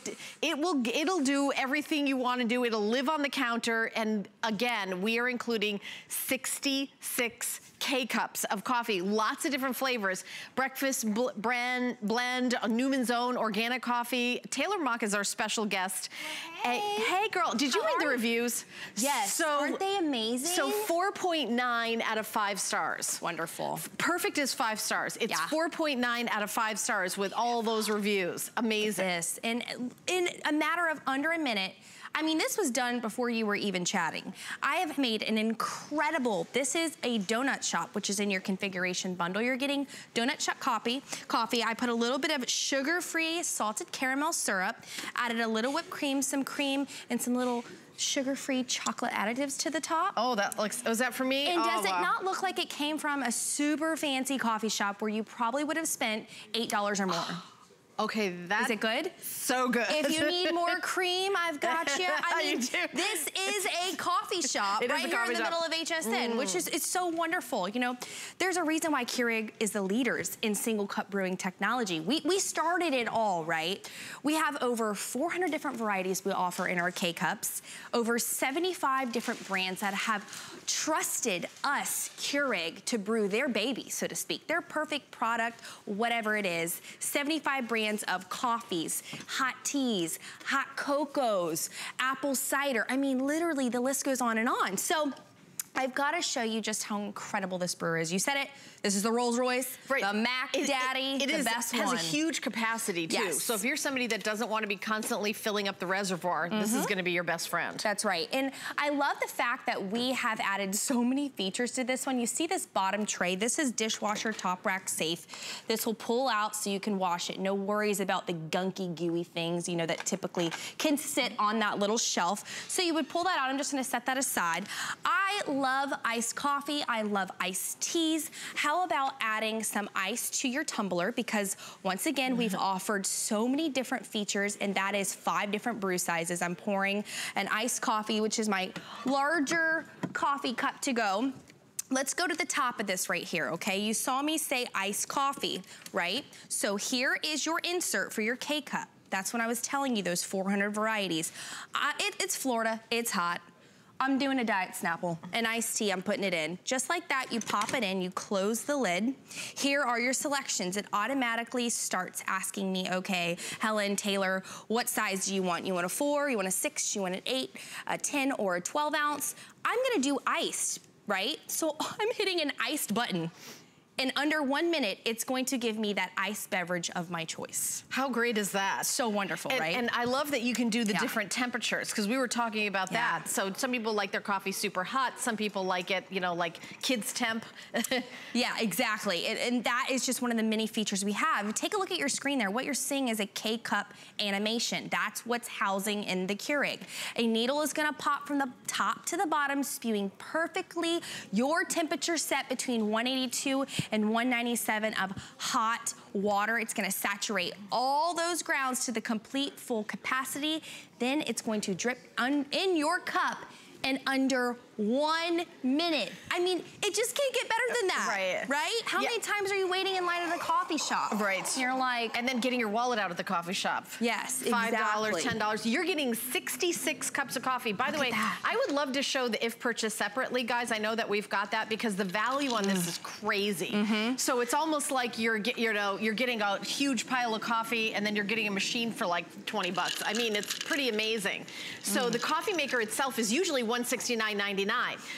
it'll do everything you want to do. It'll live on the counter. And again, we are including 66 K-Cups of coffee, lots of different flavors. Breakfast blend, Newman's Own organic coffee. Taylor Mock is our special guest. Hey, hey girl, did you read the reviews? Yes, aren't they amazing? So 4.9 out of 5 stars. Wonderful. Perfect is 5 stars. It's 4.9 out of 5 stars with all those reviews. Amazing. Yes, and in a matter of under a minute, I mean, this was done before you were even chatting. I have made an incredible, this is a donut shop, which is in your configuration bundle. You're getting donut shop coffee. I put a little bit of sugar-free salted caramel syrup, added a little whipped cream, some cream, and some little sugar-free chocolate additives to the top. Oh, that looks, was that for me? And does it not look like it came from a super fancy coffee shop where you probably would have spent $8 or more? Okay, that's... Is it good? So good. If you need more cream, I've got you. I mean, this is a coffee shop right here in the middle of HSN, which is, it's so wonderful. You know, there's a reason why Keurig is the leaders in single cup brewing technology. We started it all, right? We have over 400 different varieties we offer in our K-Cups, over 75 different brands that have trusted us, Keurig, to brew their baby, so to speak, their perfect product, whatever it is, 75 brands of coffees, hot teas, hot cocos, apple cider. I mean, literally the list goes on and on. So I've got to show you just how incredible this brewer is. You said it. This is the Rolls Royce, right. The Mac Daddy, the best one. It has a huge capacity, too. Yes. So if you're somebody that doesn't want to be constantly filling up the reservoir, this is going to be your best friend. That's right. And I love the fact that we have added so many features to this one. You see this bottom tray. This is dishwasher top rack safe. This will pull out so you can wash it. No worries about the gunky, gooey things, you know, that typically can sit on that little shelf. So you would pull that out. I'm just going to set that aside. I love iced coffee. I love iced teas. How about adding some ice to your tumbler? Because once again, we've offered so many different features, and that is 5 different brew sizes. I'm pouring an iced coffee, which is my larger coffee cup to go. Let's go to the top of this right here, okay? You saw me say iced coffee, right? So here is your insert for your K-Cup. That's when I was telling you those 400 varieties. It's Florida, it's hot. I'm doing a diet Snapple, an iced tea, I'm putting it in. Just like that, you pop it in, you close the lid. Here are your selections. It automatically starts asking me, okay, Helen, Taylor, what size do you want? You want a 4, you want a 6, you want an 8, a 10, or a 12 ounce? I'm gonna do iced, right? So I'm hitting an iced button. In under 1 minute, it's going to give me that iced beverage of my choice. How great is that? So wonderful, right? And I love that you can do the different temperatures, because we were talking about that. So some people like their coffee super hot. Some people like it, you know, like kids temp. Yeah, exactly. And that is just one of the many features we have. Take a look at your screen there. What you're seeing is a K-Cup animation. That's what's housing in the Keurig. A needle is going to pop from the top to the bottom, spewing perfectly your temperature set between 182 and 197 of hot water. It's gonna saturate all those grounds to the complete full capacity. Then it's going to drip in your cup and under 1 minute. I mean, it just can't get better than that. Right. Right? How many times are you waiting in line at the coffee shop? Right. And you're like... And then getting your wallet out at the coffee shop. Yes, $5, exactly. $10. You're getting 66 cups of coffee. By the way, I would love to show the if purchase separately, guys. I know that we've got that because the value on this is crazy. So it's almost like you're getting a huge pile of coffee and then you're getting a machine for like 20 bucks. I mean, it's pretty amazing. So the coffee maker itself is usually $169.99.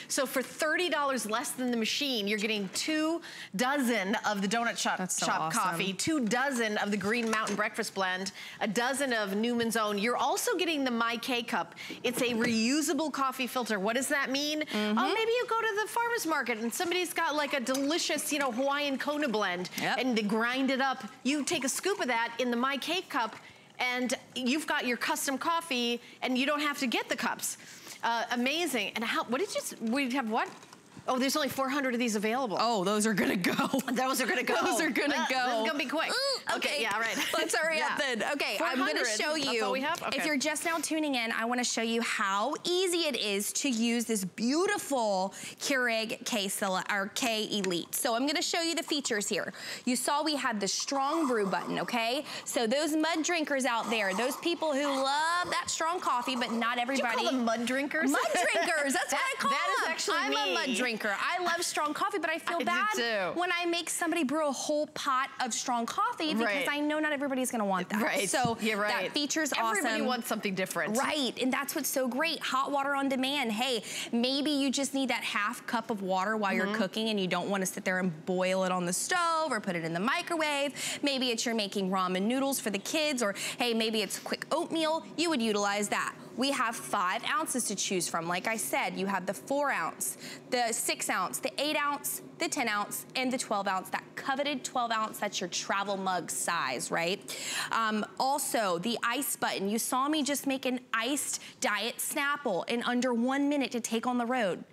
So for $30 less than the machine, you're getting 2 dozen of the donut shop coffee, 2 dozen of the Green Mountain breakfast blend, a dozen of Newman's Own. You're also getting the MyK cup. It's a reusable coffee filter. What does that mean? Oh, maybe you go to the farmer's market and somebody's got like a delicious, you know, Hawaiian Kona blend and they grind it up. You take a scoop of that in the MyK cup and you've got your custom coffee and you don't have to get the cups. Amazing. And how, what did you, we have what? Oh, there's only 400 of these available. Oh, those are gonna go. Those are gonna go. Those are gonna go. This is gonna be quick. Ooh, okay, yeah, right. Let's hurry up then. Okay, I'm gonna show you. That's all we have? Okay. If you're just now tuning in, I wanna show you how easy it is to use this beautiful Keurig K Elite. So I'm gonna show you the features here. You saw we had the strong brew button, okay? So those mud drinkers out there, those people who love that strong coffee, but not everybody. Do you call them mud drinkers? Mud drinkers, that's what I call them. That is actually me. I'm a mud drinker. I love strong coffee, but I feel bad when I make somebody brew a whole pot of strong coffee because I know not everybody's gonna want that. So that feature's awesome. Everybody wants something different. And that's what's so great. Hot water on demand. Hey, maybe you just need that half cup of water while you're cooking and you don't wanna sit there and boil it on the stove or put it in the microwave. Maybe it's you're making ramen noodles for the kids, or hey, maybe it's quick oatmeal. You would utilize that. We have 5 ounces to choose from. Like I said, you have the 4 ounce, the 6 ounce, the 8 ounce, the 10 ounce, and the 12 ounce, that coveted 12 ounce, that's your travel mug size, right? Also, the ice button. You saw me just make an iced diet Snapple in under 1 minute to take on the road.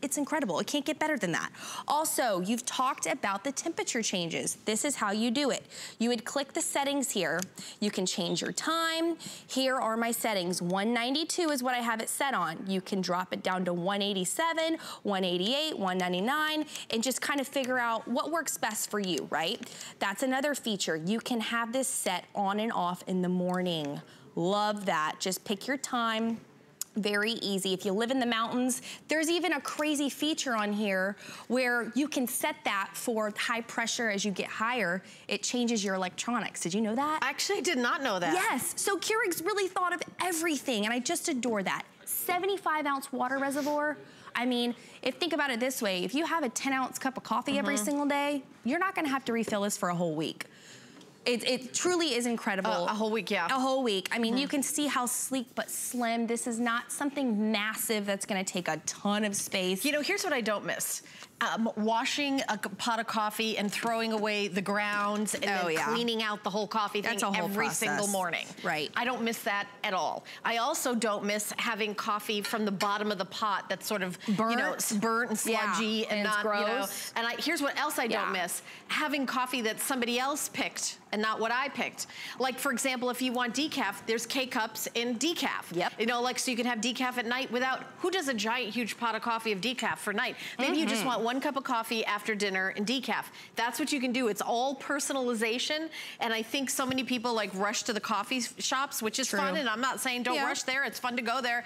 It's incredible. It can't get better than that. Also, you've talked about the temperature changes. This is how you do it. You would click the settings here. You can change your time. Here are my settings. 192 is what I have it set on. You can drop it down to 187, 188, 199, and just kind of figure out what works best for you, right? That's another feature. You can have this set on and off in the morning. Love that. Just pick your time. Very easy. If you live in the mountains, there's even a crazy feature on here where you can set that for high pressure. As you get higher, it changes your electronics. Did you know that? I actually did not know that. Yes. So Keurig's really thought of everything, and I just adore that. 75 ounce water reservoir. I mean, if think about it this way, if you have a 10 ounce cup of coffee every single day, you're not going to have to refill this for a whole week. It truly is incredible. A whole week, yeah. A whole week. I mean, you can see how sleek but slim. This is not something massive that's gonna take a ton of space. You know, here's what I don't miss. Washing a pot of coffee and throwing away the grounds and then cleaning out the whole coffee thing every single morning. Right. I don't miss that at all. I also don't miss having coffee from the bottom of the pot that's sort of burnt, you know, burnt and sludgy and not gross. You know, and here's what else I don't miss: having coffee that somebody else picked and not what I picked. Like, for example, if you want decaf, there's K-Cups in decaf. You know, like, so you can have decaf at night without, who does a giant, huge pot of coffee of decaf for night? Maybe you just want one cup of coffee after dinner and decaf. That's what you can do. It's all personalization. And I think so many people like rush to the coffee shops, which is fun. And I'm not saying don't rush there. It's fun to go there.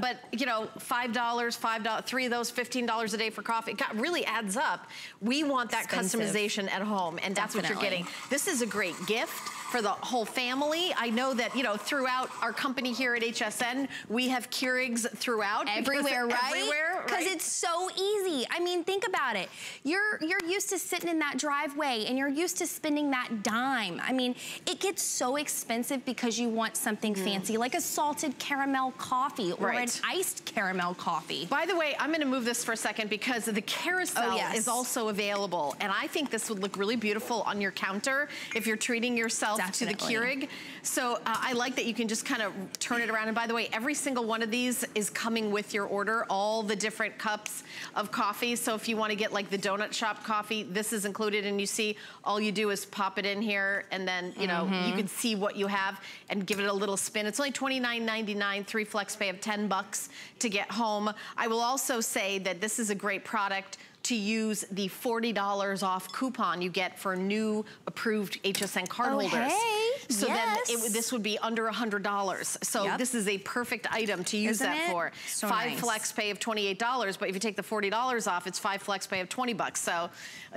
But you know, $5, three of those, $15 a day for coffee. It really adds up. We want that customization at home. And that's what you're getting. This is a great gift for the whole family. I know that, you know, throughout our company here at HSN, we have Keurigs throughout. Everywhere, right? Everywhere, right? Because it's so easy. I mean, think about it. You're used to sitting in that driveway and you're used to spending that dime. I mean, it gets so expensive because you want something fancy, like a salted caramel coffee or an iced caramel coffee. By the way, I'm gonna move this for a second because the carousel is also available. And I think this would look really beautiful on your counter if you're treating yourself to the Keurig. So I like that you can just kind of turn it around. And by the way, every single one of these is coming with your order, all the different different cups of coffee. So if you want to get like the donut shop coffee, this is included, and you see all you do is pop it in here, and then you know you can see what you have and give it a little spin. It's only $29.99, 3 flex pay of $10 to get home. I will also say that this is a great product to use the $40 off coupon you get for new approved HSN cardholders. Oh, hey. So yes. Then this would be under $100. So this is a perfect item to use for. So 5 flex pay of $28, but if you take the $40 off, it's 5 flex pay of $20. So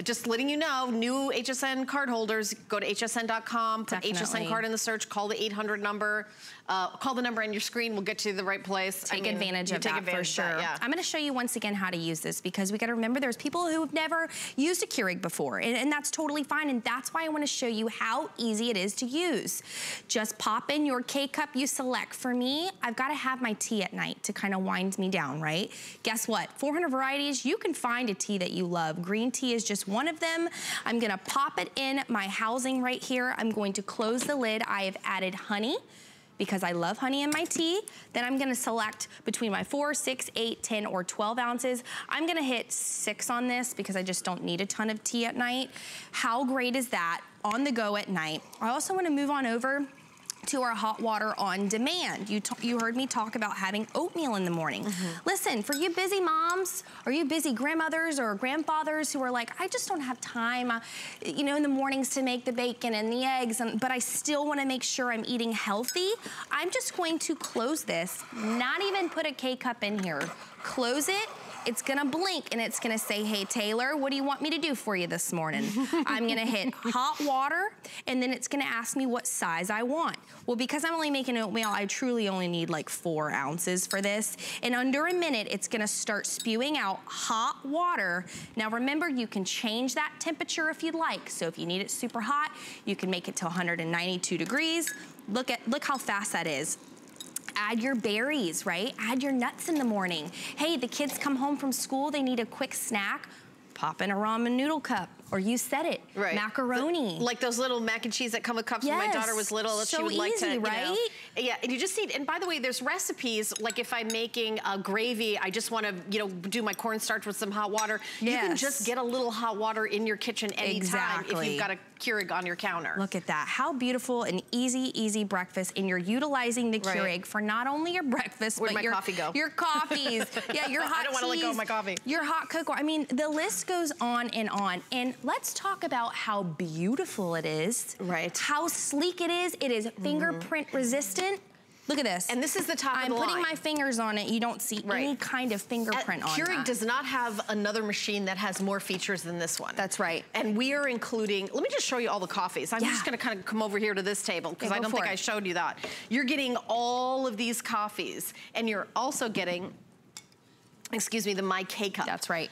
just letting you know, new HSN cardholders, go to hsn.com, put HSN card in the search, call the 800 number, call the number on your screen, we'll get you to the right place. Take advantage of that for sure. I'm gonna show you once again how to use this, because we gotta remember there's people who have never used a Keurig before, and that's totally fine, and that's why I want to show you how easy it is to use. Just pop in your K-Cup you select. For me, I've got to have my tea at night to kind of wind me down, right? Guess what? 400 varieties. You can find a tea that you love. Green tea is just one of them. I'm going to pop it in my housing right here. I'm going to close the lid. I have added honey, because I love honey in my tea. Then I'm gonna select between my 4, 6, 8, 10, or 12 ounces. I'm gonna hit 6 on this because I just don't need a ton of tea at night. How great is that on the go at night? I also wanna move on over to our hot water on demand. You heard me talk about having oatmeal in the morning. Listen, for you busy moms, or you busy grandmothers or grandfathers who are like, I just don't have time, you know, in the mornings to make the bacon and the eggs, but I still wanna make sure I'm eating healthy. I'm just going to close this, not even put a K-Cup in here. Close it. It's gonna blink and it's gonna say, hey Taylor, what do you want me to do for you this morning? I'm gonna hit hot water, and then it's gonna ask me what size I want. Well, because I'm only making oatmeal, I truly only need like 4 ounces for this. In under a minute, it's gonna start spewing out hot water. Now remember, you can change that temperature if you'd like. So if you need it super hot, you can make it to 192 degrees. Look how fast that is. Add your berries, right? Add your nuts in the morning. Hey, the kids come home from school, they need a quick snack. Pop in a ramen noodle cup, or you said it, right. Macaroni. Like those little mac and cheese that come with cups. Yes. When my daughter was little, so she would like to, right? You know, yeah, and you just need, and by the way, there's recipes, like if I'm making a gravy, I just wanna, you know, do my cornstarch with some hot water. Yes. You can just get a little hot water in your kitchen anytime if you've got a Keurig on your counter. Look at that, how beautiful and easy, easy breakfast, and you're utilizing the Keurig for not only your breakfast, but your, coffee go? Your coffees, your hot teas. I don't wanna let go of my coffee. Your hot cocoa, I mean, the list goes on. And let's talk about how beautiful it is. Right. How sleek it is. It is fingerprint resistant. Look at this. And this is the top of the line. I'm putting my fingers on it. You don't see any kind of fingerprint on it. Keurig does not have another machine that has more features than this one. That's right. And we are including, let me just show you all the coffees. I'm just gonna kind of come over here to this table, because I don't think I showed you that. You're getting all of these coffees, and you're also getting, excuse me, the MyK cup. That's right.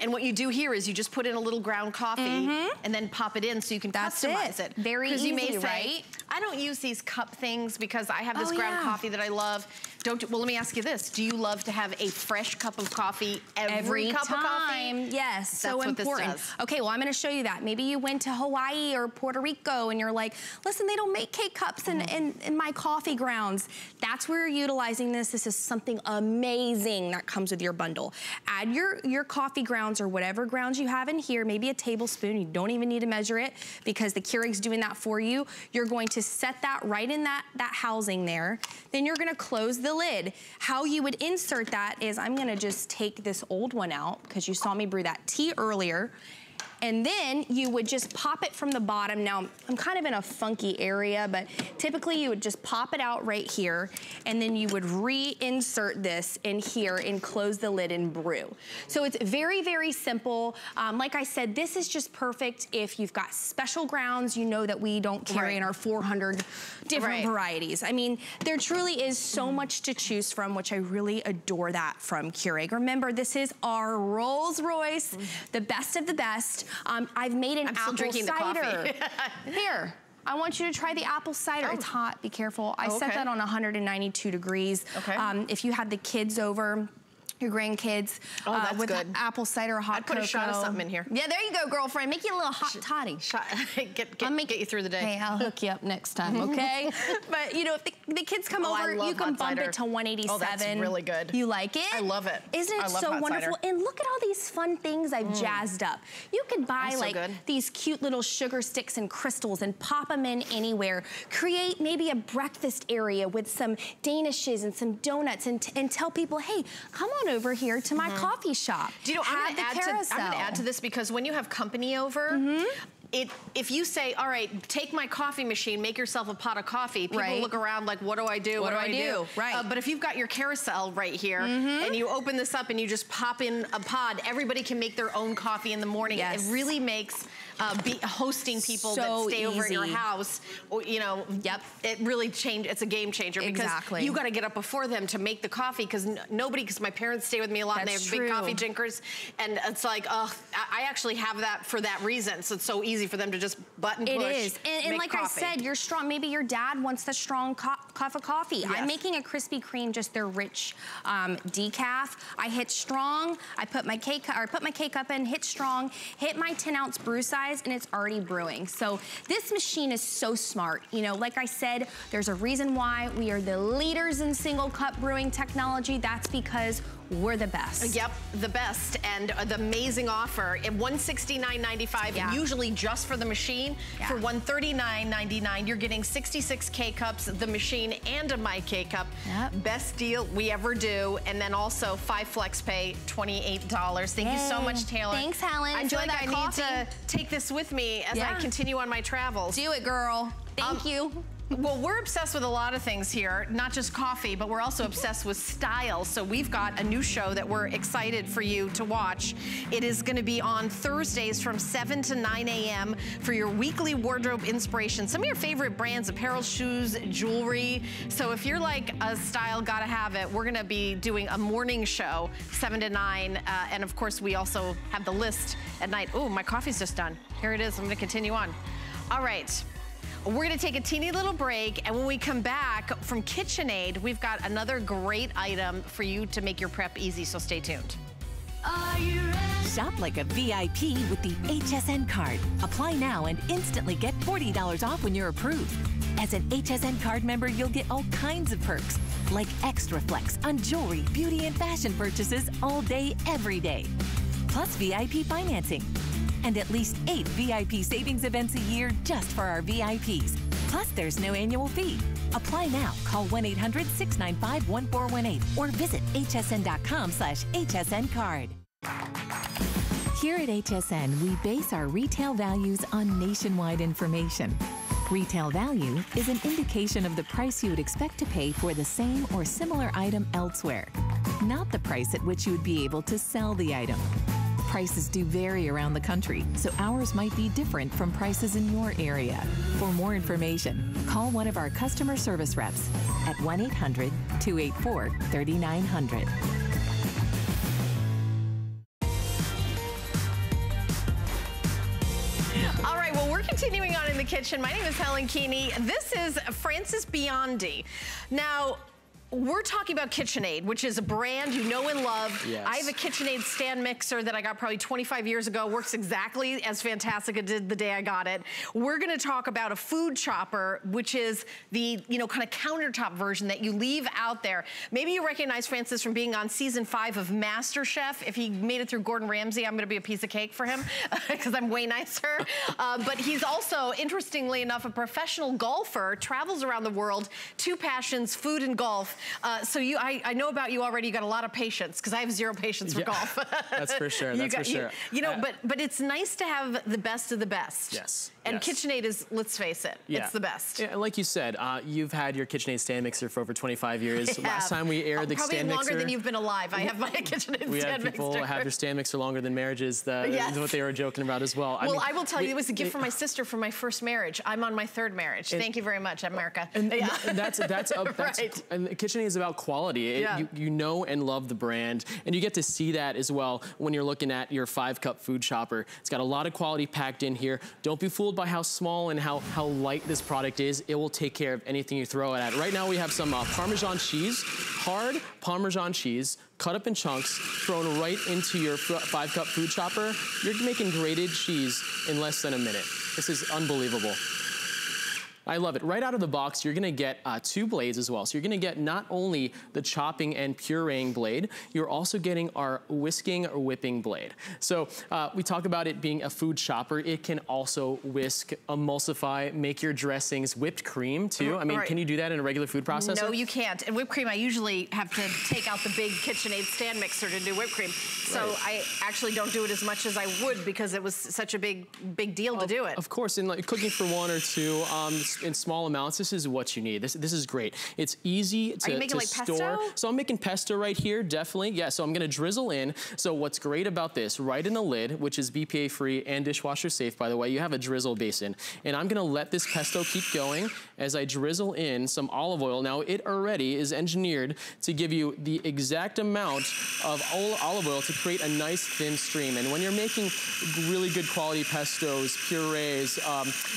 And what you do here is you just put in a little ground coffee and then pop it in so you can customize it. Very easy, right? I don't use these cup things because I have this ground coffee that I love. Well, let me ask you this. Do you love to have a fresh cup of coffee every cup of coffee? Yes, so important. This does. Okay, well, I'm gonna show you that. Maybe you went to Hawaii or Puerto Rico and you're like, listen, they don't make K-Cups in my coffee grounds. That's where you're utilizing this. This is something amazing that comes with your bundle. Add your coffee grounds or whatever grounds you have in here, maybe a tablespoon. You don't even need to measure it because the Keurig's doing that for you. You're going to set that right in that housing there. Then you're gonna close the lid. How you would insert that is, I'm gonna just take this old one out because you saw me brew that tea earlier. And then you would just pop it from the bottom. Now, I'm kind of in a funky area, but typically you would just pop it out right here, and then you would reinsert this in here and close the lid and brew. So it's very, very simple. Like I said, this is just perfect if you've got special grounds, you know, that we don't carry in our 400 different varieties. I mean, there truly is so much to choose from, which I really adore that from Keurig. Remember, this is our Rolls Royce, the best of the best. I've made an apple cider. Here, I want you to try the apple cider. It's hot, be careful. I set that on 192 degrees. If you had the kids over, your grandkids with good. Apple cider hot cocoa. I'd put a shot of something in here. Yeah, there you go, girlfriend. Make you a little hot toddy. I'll get you through the day. Hey, I'll hook you up next time, okay? But, you know, if the kids come over, you can bump it to 187. Oh, that's really good. You like it? I love it. Isn't it so wonderful? And look at all these fun things I've jazzed up. You could buy, like, these cute little sugar sticks and crystals and pop them in anywhere. Create maybe a breakfast area with some danishes and some donuts and tell people, hey, come on over here to my coffee shop. Do you know, I'm gonna add to this, because when you have company over, if you say, all right, take my coffee machine, make yourself a pot of coffee, people look around like, what do I do? What do I do? Right. But if you've got your carousel right here and you open this up and you just pop in a pod, everybody can make their own coffee in the morning. Yes. It really makes hosting people that stay over at your house, you know, it really changed. It's a game changer, because you got to get up before them to make the coffee, because because my parents stay with me a lot and they have big coffee drinkers, and it's like, oh, I actually have that for that reason. So it's so easy for them to just button push. It is, and like coffee. I said, you're strong. Maybe your dad wants the strong cup of coffee. Yes. I'm making a Krispy Kreme, just their rich decaf. I hit strong. I put my K cup in, hit strong, hit my 10-ounce brew size, and it's already brewing. So this machine is so smart. You know, like I said, there's a reason why we are the leaders in single cup brewing technology. That's because we're the best. Yep, the best, and the amazing offer at $169.95, usually just for the machine. For $139.99, you're getting 66 K-Cups, the machine, and a MyK cup. Best deal we ever do, and then also 5 flex pay, $28. Thank you so much, Taylor. Thanks, Helen. I feel like I need to take this with me as I continue on my travels. Do it, girl. Thank you. Well, we're obsessed with a lot of things here, not just coffee, but we're also obsessed with style. So we've got a new show that we're excited for you to watch. It is going to be on Thursdays from 7 to 9 a.m. for your weekly wardrobe inspiration. Some of your favorite brands, apparel, shoes, jewelry. So if you're like a style, gotta have it, we're going to be doing a morning show, 7 to 9. And of course, we also have the list at night. Oh, my coffee's just done. Here it is. I'm going to continue on. All right. We're going to take a teeny little break, and when we come back from KitchenAid, we've got another great item for you to make your prep easy, so stay tuned. Are you ready? Shop like a VIP with the HSN card. Apply now and instantly get $40 off when you're approved. As an HSN card member, you'll get all kinds of perks, like extra flex on jewelry, beauty, and fashion purchases all day, every day. Plus VIP financing. And at least 8 VIP savings events a year just for our VIPs. Plus, there's no annual fee. Apply now. Call 1-800-695-1418 or visit hsn.com/hsncard. Here at HSN, we base our retail values on nationwide information. Retail value is an indication of the price you would expect to pay for the same or similar item elsewhere, not the price at which you would be able to sell the item. Prices do vary around the country, so ours might be different from prices in your area. For more information, call one of our customer service reps at 1-800-284-3900. All right, well, we're continuing on in the kitchen. My name is Helen Keaney. This is Francis Biondi. Now, we're talking about KitchenAid, which is a brand you know and love. Yes. I have a KitchenAid stand mixer that I got probably 25 years ago. Works exactly as fantastic as it did the day I got it. We're going to talk about a food chopper, which is the, you know, kind of countertop version that you leave out there. Maybe you recognize Francis from being on season 5 of MasterChef. If he made it through Gordon Ramsay, I'm going to be a piece of cake for him because I'm way nicer. But he's also, interestingly enough, a professional golfer, travels around the world, 2 passions, food and golf. So you, I know about you already. You got a lot of patience, because I have 0 patience for golf. That's for sure. That's for sure. You know, but it's nice to have the best of the best. Yes. And KitchenAid is, let's face it, it's the best. Yeah, like you said, you've had your KitchenAid stand mixer for over 25 years. Last time we aired the stand mixer. Probably longer than you've been alive. I have my KitchenAid stand mixer. We have people have their stand mixer longer than marriages. That's what they were joking about as well. Well, I mean, I will tell you, it was a gift from my sister for my first marriage. I'm on my 3rd marriage. Thank you very much, America. And that's right. KitchenAid is about quality. You know and love the brand, and you get to see that as well when you're looking at your 5-cup food shopper. It's got a lot of quality packed in here. Don't be fooled by how small and how light this product is. It will take care of anything you throw it at. Right now we have some Parmesan cheese, hard Parmesan cheese, cut up in chunks, thrown right into your 5-cup food chopper. You're making grated cheese in less than a minute. This is unbelievable. I love it. Right out of the box, you're gonna get 2 blades as well. So you're gonna get not only the chopping and pureeing blade, you're also getting our whisking or whipping blade. So we talk about it being a food chopper. It can also whisk, emulsify, make your dressings, whipped cream too. I mean, can you do that in a regular food processor? No, you can't. And whipped cream, I usually have to take out the big KitchenAid stand mixer to do whipped cream. So I actually don't do it as much as I would because it was such a big deal to do it. Of course, and like cooking for 1 or 2, in small amounts, this is what you need. This is great. It's easy to, store. So I'm making pesto right here, definitely. Yeah, so I'm gonna drizzle in. So what's great about this, right in the lid, which is BPA free and dishwasher safe, by the way, you have a drizzle basin. And I'm gonna let this pesto keep going as I drizzle in some olive oil. Now it already is engineered to give you the exact amount of olive oil to create a nice thin stream. And when you're making really good quality pestos, purees,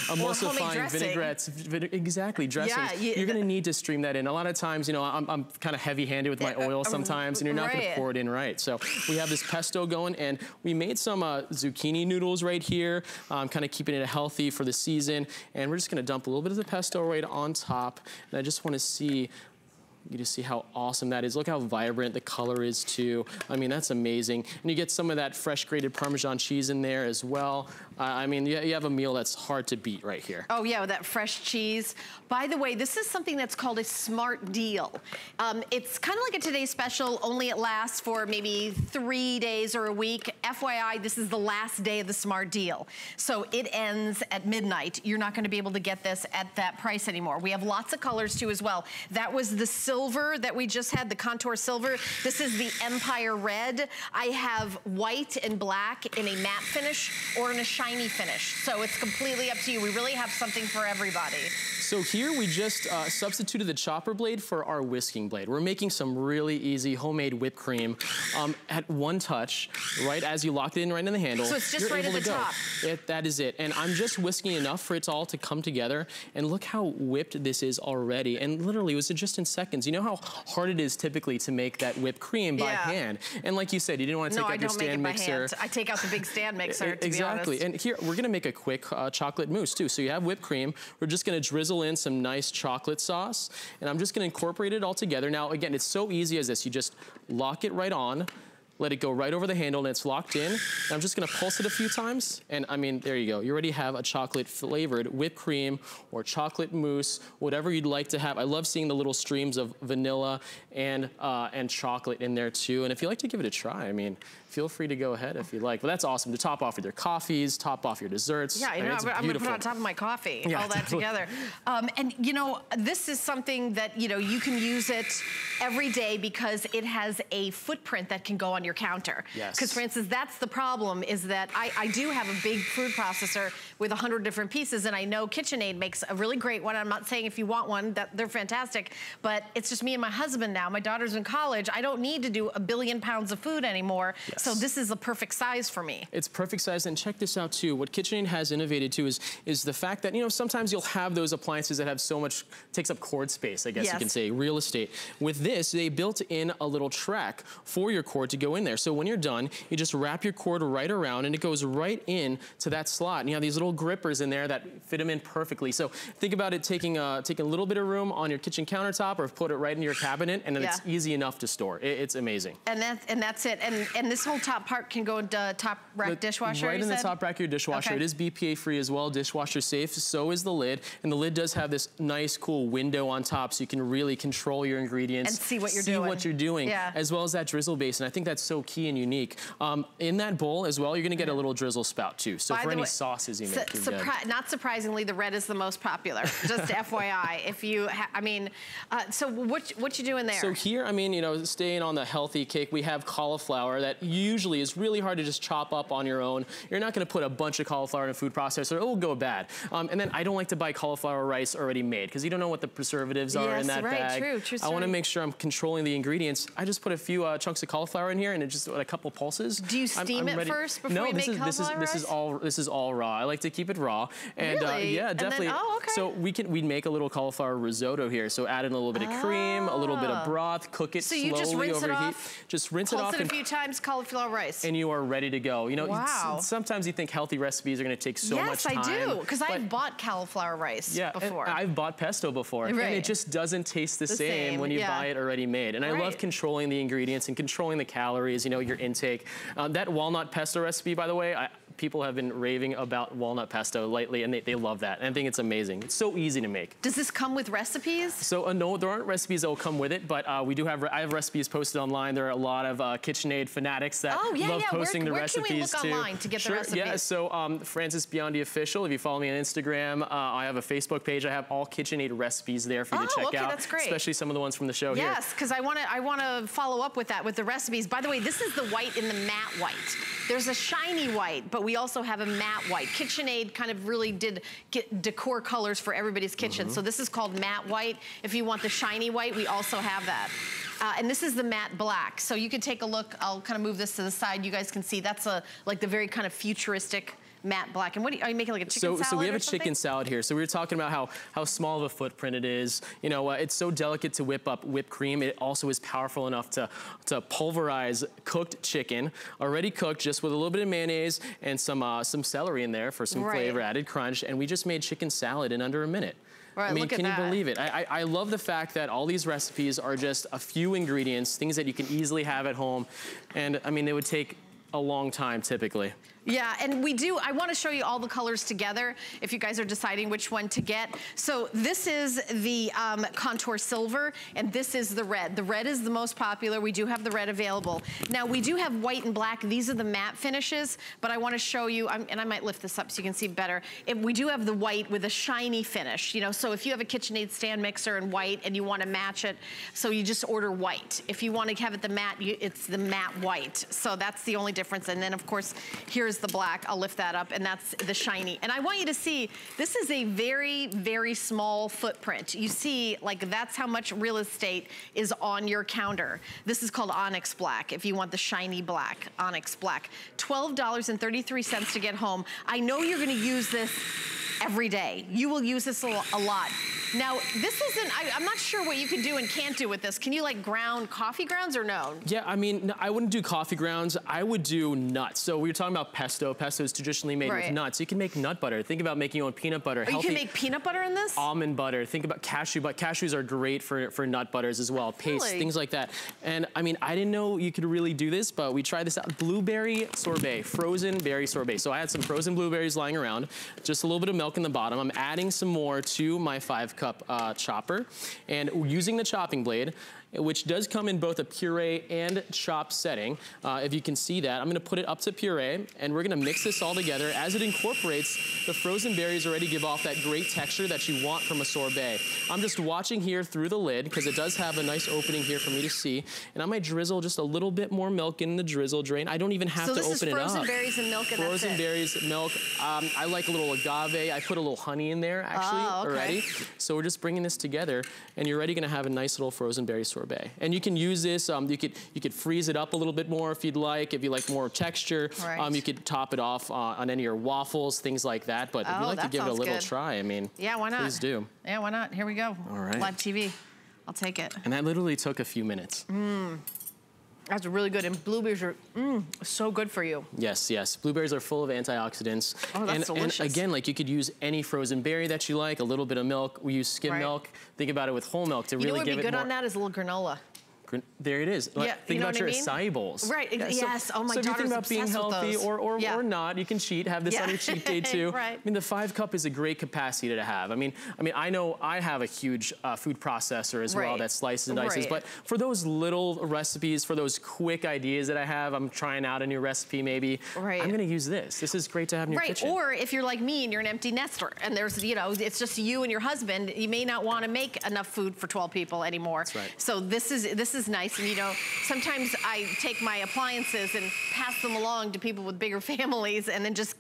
emulsifying vinaigrettes, exactly, dressing. Yeah, you're gonna need to stream that in. A lot of times, you know, I'm kind of heavy-handed with my oil sometimes, and you're not gonna pour it in right. So we have this pesto going, and we made some zucchini noodles right here, kind of keeping it healthy for the season. And we're just gonna dump a little bit of the pesto right on top. And I just wanna see, you just see how awesome that is. Look how vibrant the color is too. I mean, that's amazing. And you get some of that fresh grated Parmesan cheese in there as well. I mean, you have a meal that's hard to beat right here. Oh yeah, with that fresh cheese. By the way, this is something that's called a smart deal. It's kind of like a today's special, only it lasts for maybe 3 days or a week. FYI, this is the last day of the smart deal. So it ends at midnight. You're not gonna be able to get this at that price anymore. We have lots of colors too as well. That was the silver that we just had, the contour silver. This is the Empire Red. I have white and black in a matte finish or in a shiny finish. So it's completely up to you. We really have something for everybody. So here we just substituted the chopper blade for our whisking blade. We're making some really easy homemade whipped cream at one touch, right as you lock it in right in the handle. So it's just you're right at the top. That is it. And I'm just whisking enough for it all to come together. And look how whipped this is already. And literally, was it just in seconds? You know how hard it is typically to make that whipped cream by hand. And like you said, you didn't want to take out your stand mixer. I take out the big stand mixer, to be honest. And here, we're going to make a quick chocolate mousse, too. So you have whipped cream. We're just going to drizzle in some nice chocolate sauce. And I'm just going to incorporate it all together. Now, again, it's so easy as this. You just lock it right on. Let it go right over the handle, and it's locked in. And I'm just gonna pulse it a few times, and I mean, there you go. You already have a chocolate-flavored whipped cream or chocolate mousse, whatever you'd like to have. I love seeing the little streams of vanilla and chocolate in there too. And if you'd like to give it a try, I mean, feel free to go ahead if you'd like. But that's awesome to top off with your coffees, top off your desserts. Yeah, you know, I'm gonna put it on top of my coffee, all that together. And you know, this is something that, you know, you can use it every day because it has a footprint that can go on your counter. Yes. Because, Francis, that's the problem, is that I do have a big food processor with 100 different pieces, and I know KitchenAid makes a really great one. I'm not saying if you want one, that they're fantastic, but it's just me and my husband now. My daughter's in college. I don't need to do a billion pounds of food anymore, so this is the perfect size for me. It's perfect size, and check this out, too. What KitchenAid has innovated, too, is the fact that, you know, sometimes you'll have those appliances that have so much, takes up cord space, I guess you can say, real estate. With this, they built in a little track for your cord to go in there. So when you're done, you just wrap your cord right around and it goes right in to that slot. And you have these little grippers in there that fit them in perfectly. So think about it taking a little bit of room on your kitchen countertop or put it right in your cabinet, and then it's easy enough to store. It's amazing. And that's it. And this whole top part can go into top rack dishwasher, right in the top rack of your dishwasher. Okay. It is BPA free as well, dishwasher safe. So is the lid. And the lid does have this nice cool window on top so you can really control your ingredients. And see what you're doing. As well as that drizzle basin. I think that's so key and unique. In that bowl as well, you're gonna get a little drizzle spout too. So for any sauces you make, not surprisingly, the red is the most popular. Just FYI, if you, so what you doing there? So here, I mean, you know, staying on the healthy cake, we have cauliflower that you usually is really hard to just chop up on your own. You're not gonna put a bunch of cauliflower in a food processor, it will go bad. And then I don't like to buy cauliflower rice already made because you don't know what the preservatives are in that bag. True. I wanna make sure I'm controlling the ingredients. I just put a few chunks of cauliflower in here and it just a couple pulses. Do you steam it first before you make cauliflower rice? No, this is all raw. I like to keep it raw. And really? Yeah, definitely. And then, oh, okay. So we'd make a little cauliflower risotto here. So add in a little bit of cream, a little bit of broth, cook it slowly over heat. Just rinse it off. Pulse it a few times, cauliflower rice. And you are ready to go. You know, sometimes you think healthy recipes are gonna take so much time. Yes, I do, because I've bought cauliflower rice before. I've bought pesto before. Right. And it just doesn't taste the same when you buy it already made. And I love controlling the ingredients and controlling the calories, you know, your intake. That walnut pesto recipe, by the way, people have been raving about walnut pesto lately, and they love that. And I think it's amazing. It's so easy to make. Does this come with recipes? So no, there aren't recipes that will come with it, but we do have, I have recipes posted online. There are a lot of KitchenAid fanatics that love posting the recipes too. Where can we look online to get the recipes? Yeah, so Francis Biondi Official, if you follow me on Instagram, I have a Facebook page. I have all KitchenAid recipes there for you to check out. That's great. Especially some of the ones from the show here. Yes, because I wanna follow up with that, with the recipes. By the way, this is the white and the matte white. There's a shiny white, but we also have a matte white. KitchenAid kind of really did get decor colors for everybody's kitchen. So this is called matte white. If you want the shiny white, we also have that. And this is the matte black. So you can take a look. I'll kind of move this to the side. You guys can see that's like the very kind of futuristic matte black. And what are you making, like a chicken salad? So we have a chicken salad here. So we were talking about how small of a footprint it is. You know, it's so delicate to whip up whipped cream. It also is powerful enough to pulverize cooked chicken, already cooked, just with a little bit of mayonnaise and some celery in there for some flavor, added crunch. And we just made chicken salad in under a minute. Right, I mean, can you believe it? I love the fact that all these recipes are just a few ingredients, things that you can easily have at home. And I mean, they would take a long time typically. Yeah, and I wanna show you all the colors together if you guys are deciding which one to get. So this is the contour silver, and this is the red. The red is the most popular. We do have the red available. Now we do have white and black. These are the matte finishes, but I wanna show you, and I might lift this up so you can see better. We do have the white with a shiny finish, you know, so if you have a KitchenAid stand mixer in white and you wanna match it, so you just order white. If you wanna have it the matte, it's the matte white. So that's the only difference. And then of course, here's the black. I'll lift that up, and that's the shiny. And I want you to see, this is a very, very small footprint. You see, like, that's how much real estate is on your counter. This is called onyx black, if you want the shiny black, onyx black. $12.33 to get home. I know you're gonna use this every day. You will use this a lot. Now, this isn't, I'm not sure what you can do and can't do with this. Can you, like, ground coffee grounds or no? Yeah, I mean, no, I wouldn't do coffee grounds. I would do nuts. So we were talking about pesto. Pesto is traditionally made with nuts. You can make nut butter. Think about making your own peanut butter. Healthy. You can make peanut butter in this? Almond butter. Think about cashew butter. Cashews are great for nut butters as well. Paste, things like that. And I mean, I didn't know you could really do this, but we tried this out. Blueberry sorbet, frozen berry sorbet. So I had some frozen blueberries lying around, just a little bit of milk in the bottom. I'm adding some more to my 5-cup chopper, and using the chopping blade, which does come in both a puree and chop setting. If you can see that, I'm gonna put it up to puree, and we're gonna mix this all together. As it incorporates, the frozen berries already give off that great texture that you want from a sorbet. I'm just watching here through the lid, because it does have a nice opening here for me to see. And I might drizzle just a little bit more milk in the drizzle drain. I don't even have to open it up. So this is frozen berries and milk, and that's it. Frozen berries, milk. I like a little agave. I put a little honey in there, actually, already. So we're just bringing this together, and you're already gonna have a nice little frozen berry sorbet. And you can use this, you could freeze it up a little bit more if you'd like, more texture. Right. You could top it off on any of your waffles, things like that. But if you'd like to give it a little try, I mean, why not? Please do. Yeah, why not? Here we go. All right. Live TV. I'll take it. And that literally took a few minutes. That's really good, and blueberries are so good for you. Yes, yes, blueberries are full of antioxidants. Oh, that's delicious. And again, like, you could use any frozen berry that you like, a little bit of milk. We use skim milk. Think about it with whole milk to really give it more. You know what would be good on that is a little granola. There it is. Yeah, think about your acai bowls. Right, yes. Oh, my God. So if you think about being healthy or not, you can cheat, have this on your cheat day too. Right. I mean, the 5-cup is a great capacity to have. I mean, I know I have a huge food processor as well that slices and dices, but for those little recipes, for those quick ideas that I have, I'm trying out a new recipe maybe, I'm going to use this. This is great to have in your kitchen. Or if you're like me and you're an empty nester and there's, you know, it's just you and your husband, you may not want to make enough food for 12 people anymore. That's right. So this is is nice. And you know, sometimes I take my appliances and pass them along to people with bigger families and then just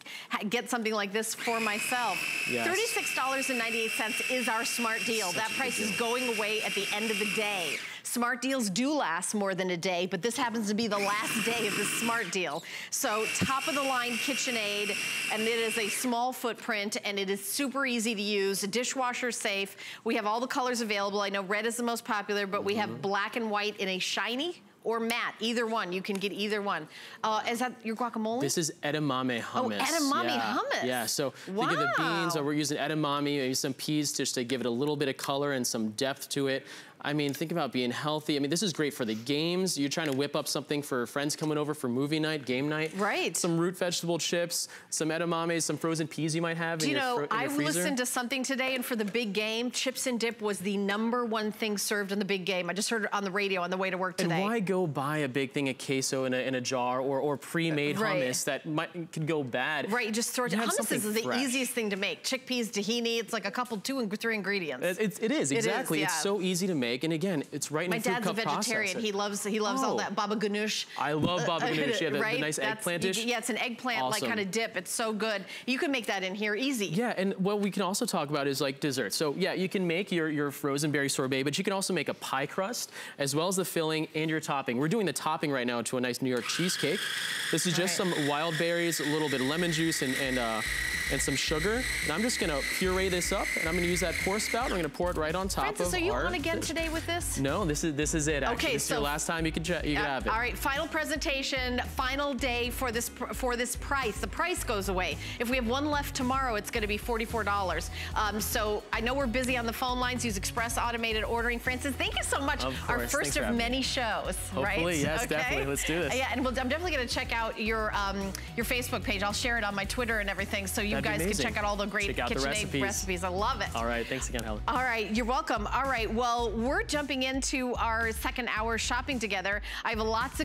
get something like this for myself. Yes. $36.98 is our smart deal. Such that price is going away at the end of the day. Smart deals do last more than a day, but this happens to be the last day of this smart deal. So top of the line KitchenAid, and it is a small footprint and it is super easy to use, dishwasher safe. We have all the colors available. I know red is the most popular, but we have black and white in a shiny or matte, either one. You can get either one. Is that your guacamole? This is edamame hummus. Oh, edamame hummus. Yeah, so think of the beans, or we're using edamame, maybe some peas just to give it a little bit of color and some depth to it. I mean, think about being healthy. I mean, this is great for the games. You're trying to whip up something for friends coming over for movie night, game night. Right. Some root vegetable chips, some edamame, some frozen peas you might have in your freezer. Listened to something today, and for the big game, chips and dip was the #1 thing served in the big game. I just heard it on the radio on the way to work today. And why go buy a big thing of queso in a jar or pre-made hummus that could go bad? Right, you just throw it. Hummus is the easiest thing to make. Chickpeas, tahini, it's like a couple, 2 and 3 ingredients. It is, exactly. It's so easy to make. And again, it's right in the food cup process. My dad's a vegetarian. He loves all that baba ganoush. I love baba ganoush. Yeah, the nice eggplant dish. Yeah, it's an eggplant like kind of dip. It's so good. You can make that in here easy. Yeah, and what we can also talk about is like dessert. So yeah, you can make your frozen berry sorbet, but you can also make a pie crust as well as the filling and your topping. We're doing the topping right now to a nice New York cheesecake. This is just some wild berries, a little bit of lemon juice, and some sugar. And I'm just gonna puree this up, and I'm gonna use that pour spout. I'm gonna pour it right on top of our... with this? No, this is it. Actually, okay, this is your last time you can have it. All right, final presentation, final day for this price. The price goes away. If we have one left tomorrow, it's going to be $44. So I know we're busy on the phone lines. Use express automated ordering. Francis, thank you so much. Of course. Our first of many shows. Hopefully, yes, definitely. Let's do this. Yeah, and I'm definitely going to check out your Facebook page. I'll share it on my Twitter and everything, so you guys can check out all the great KitchenAid recipes. I love it. All right, thanks again, Helen. All right, you're welcome. All right, well, we're jumping into our second hour shopping together. I have lots of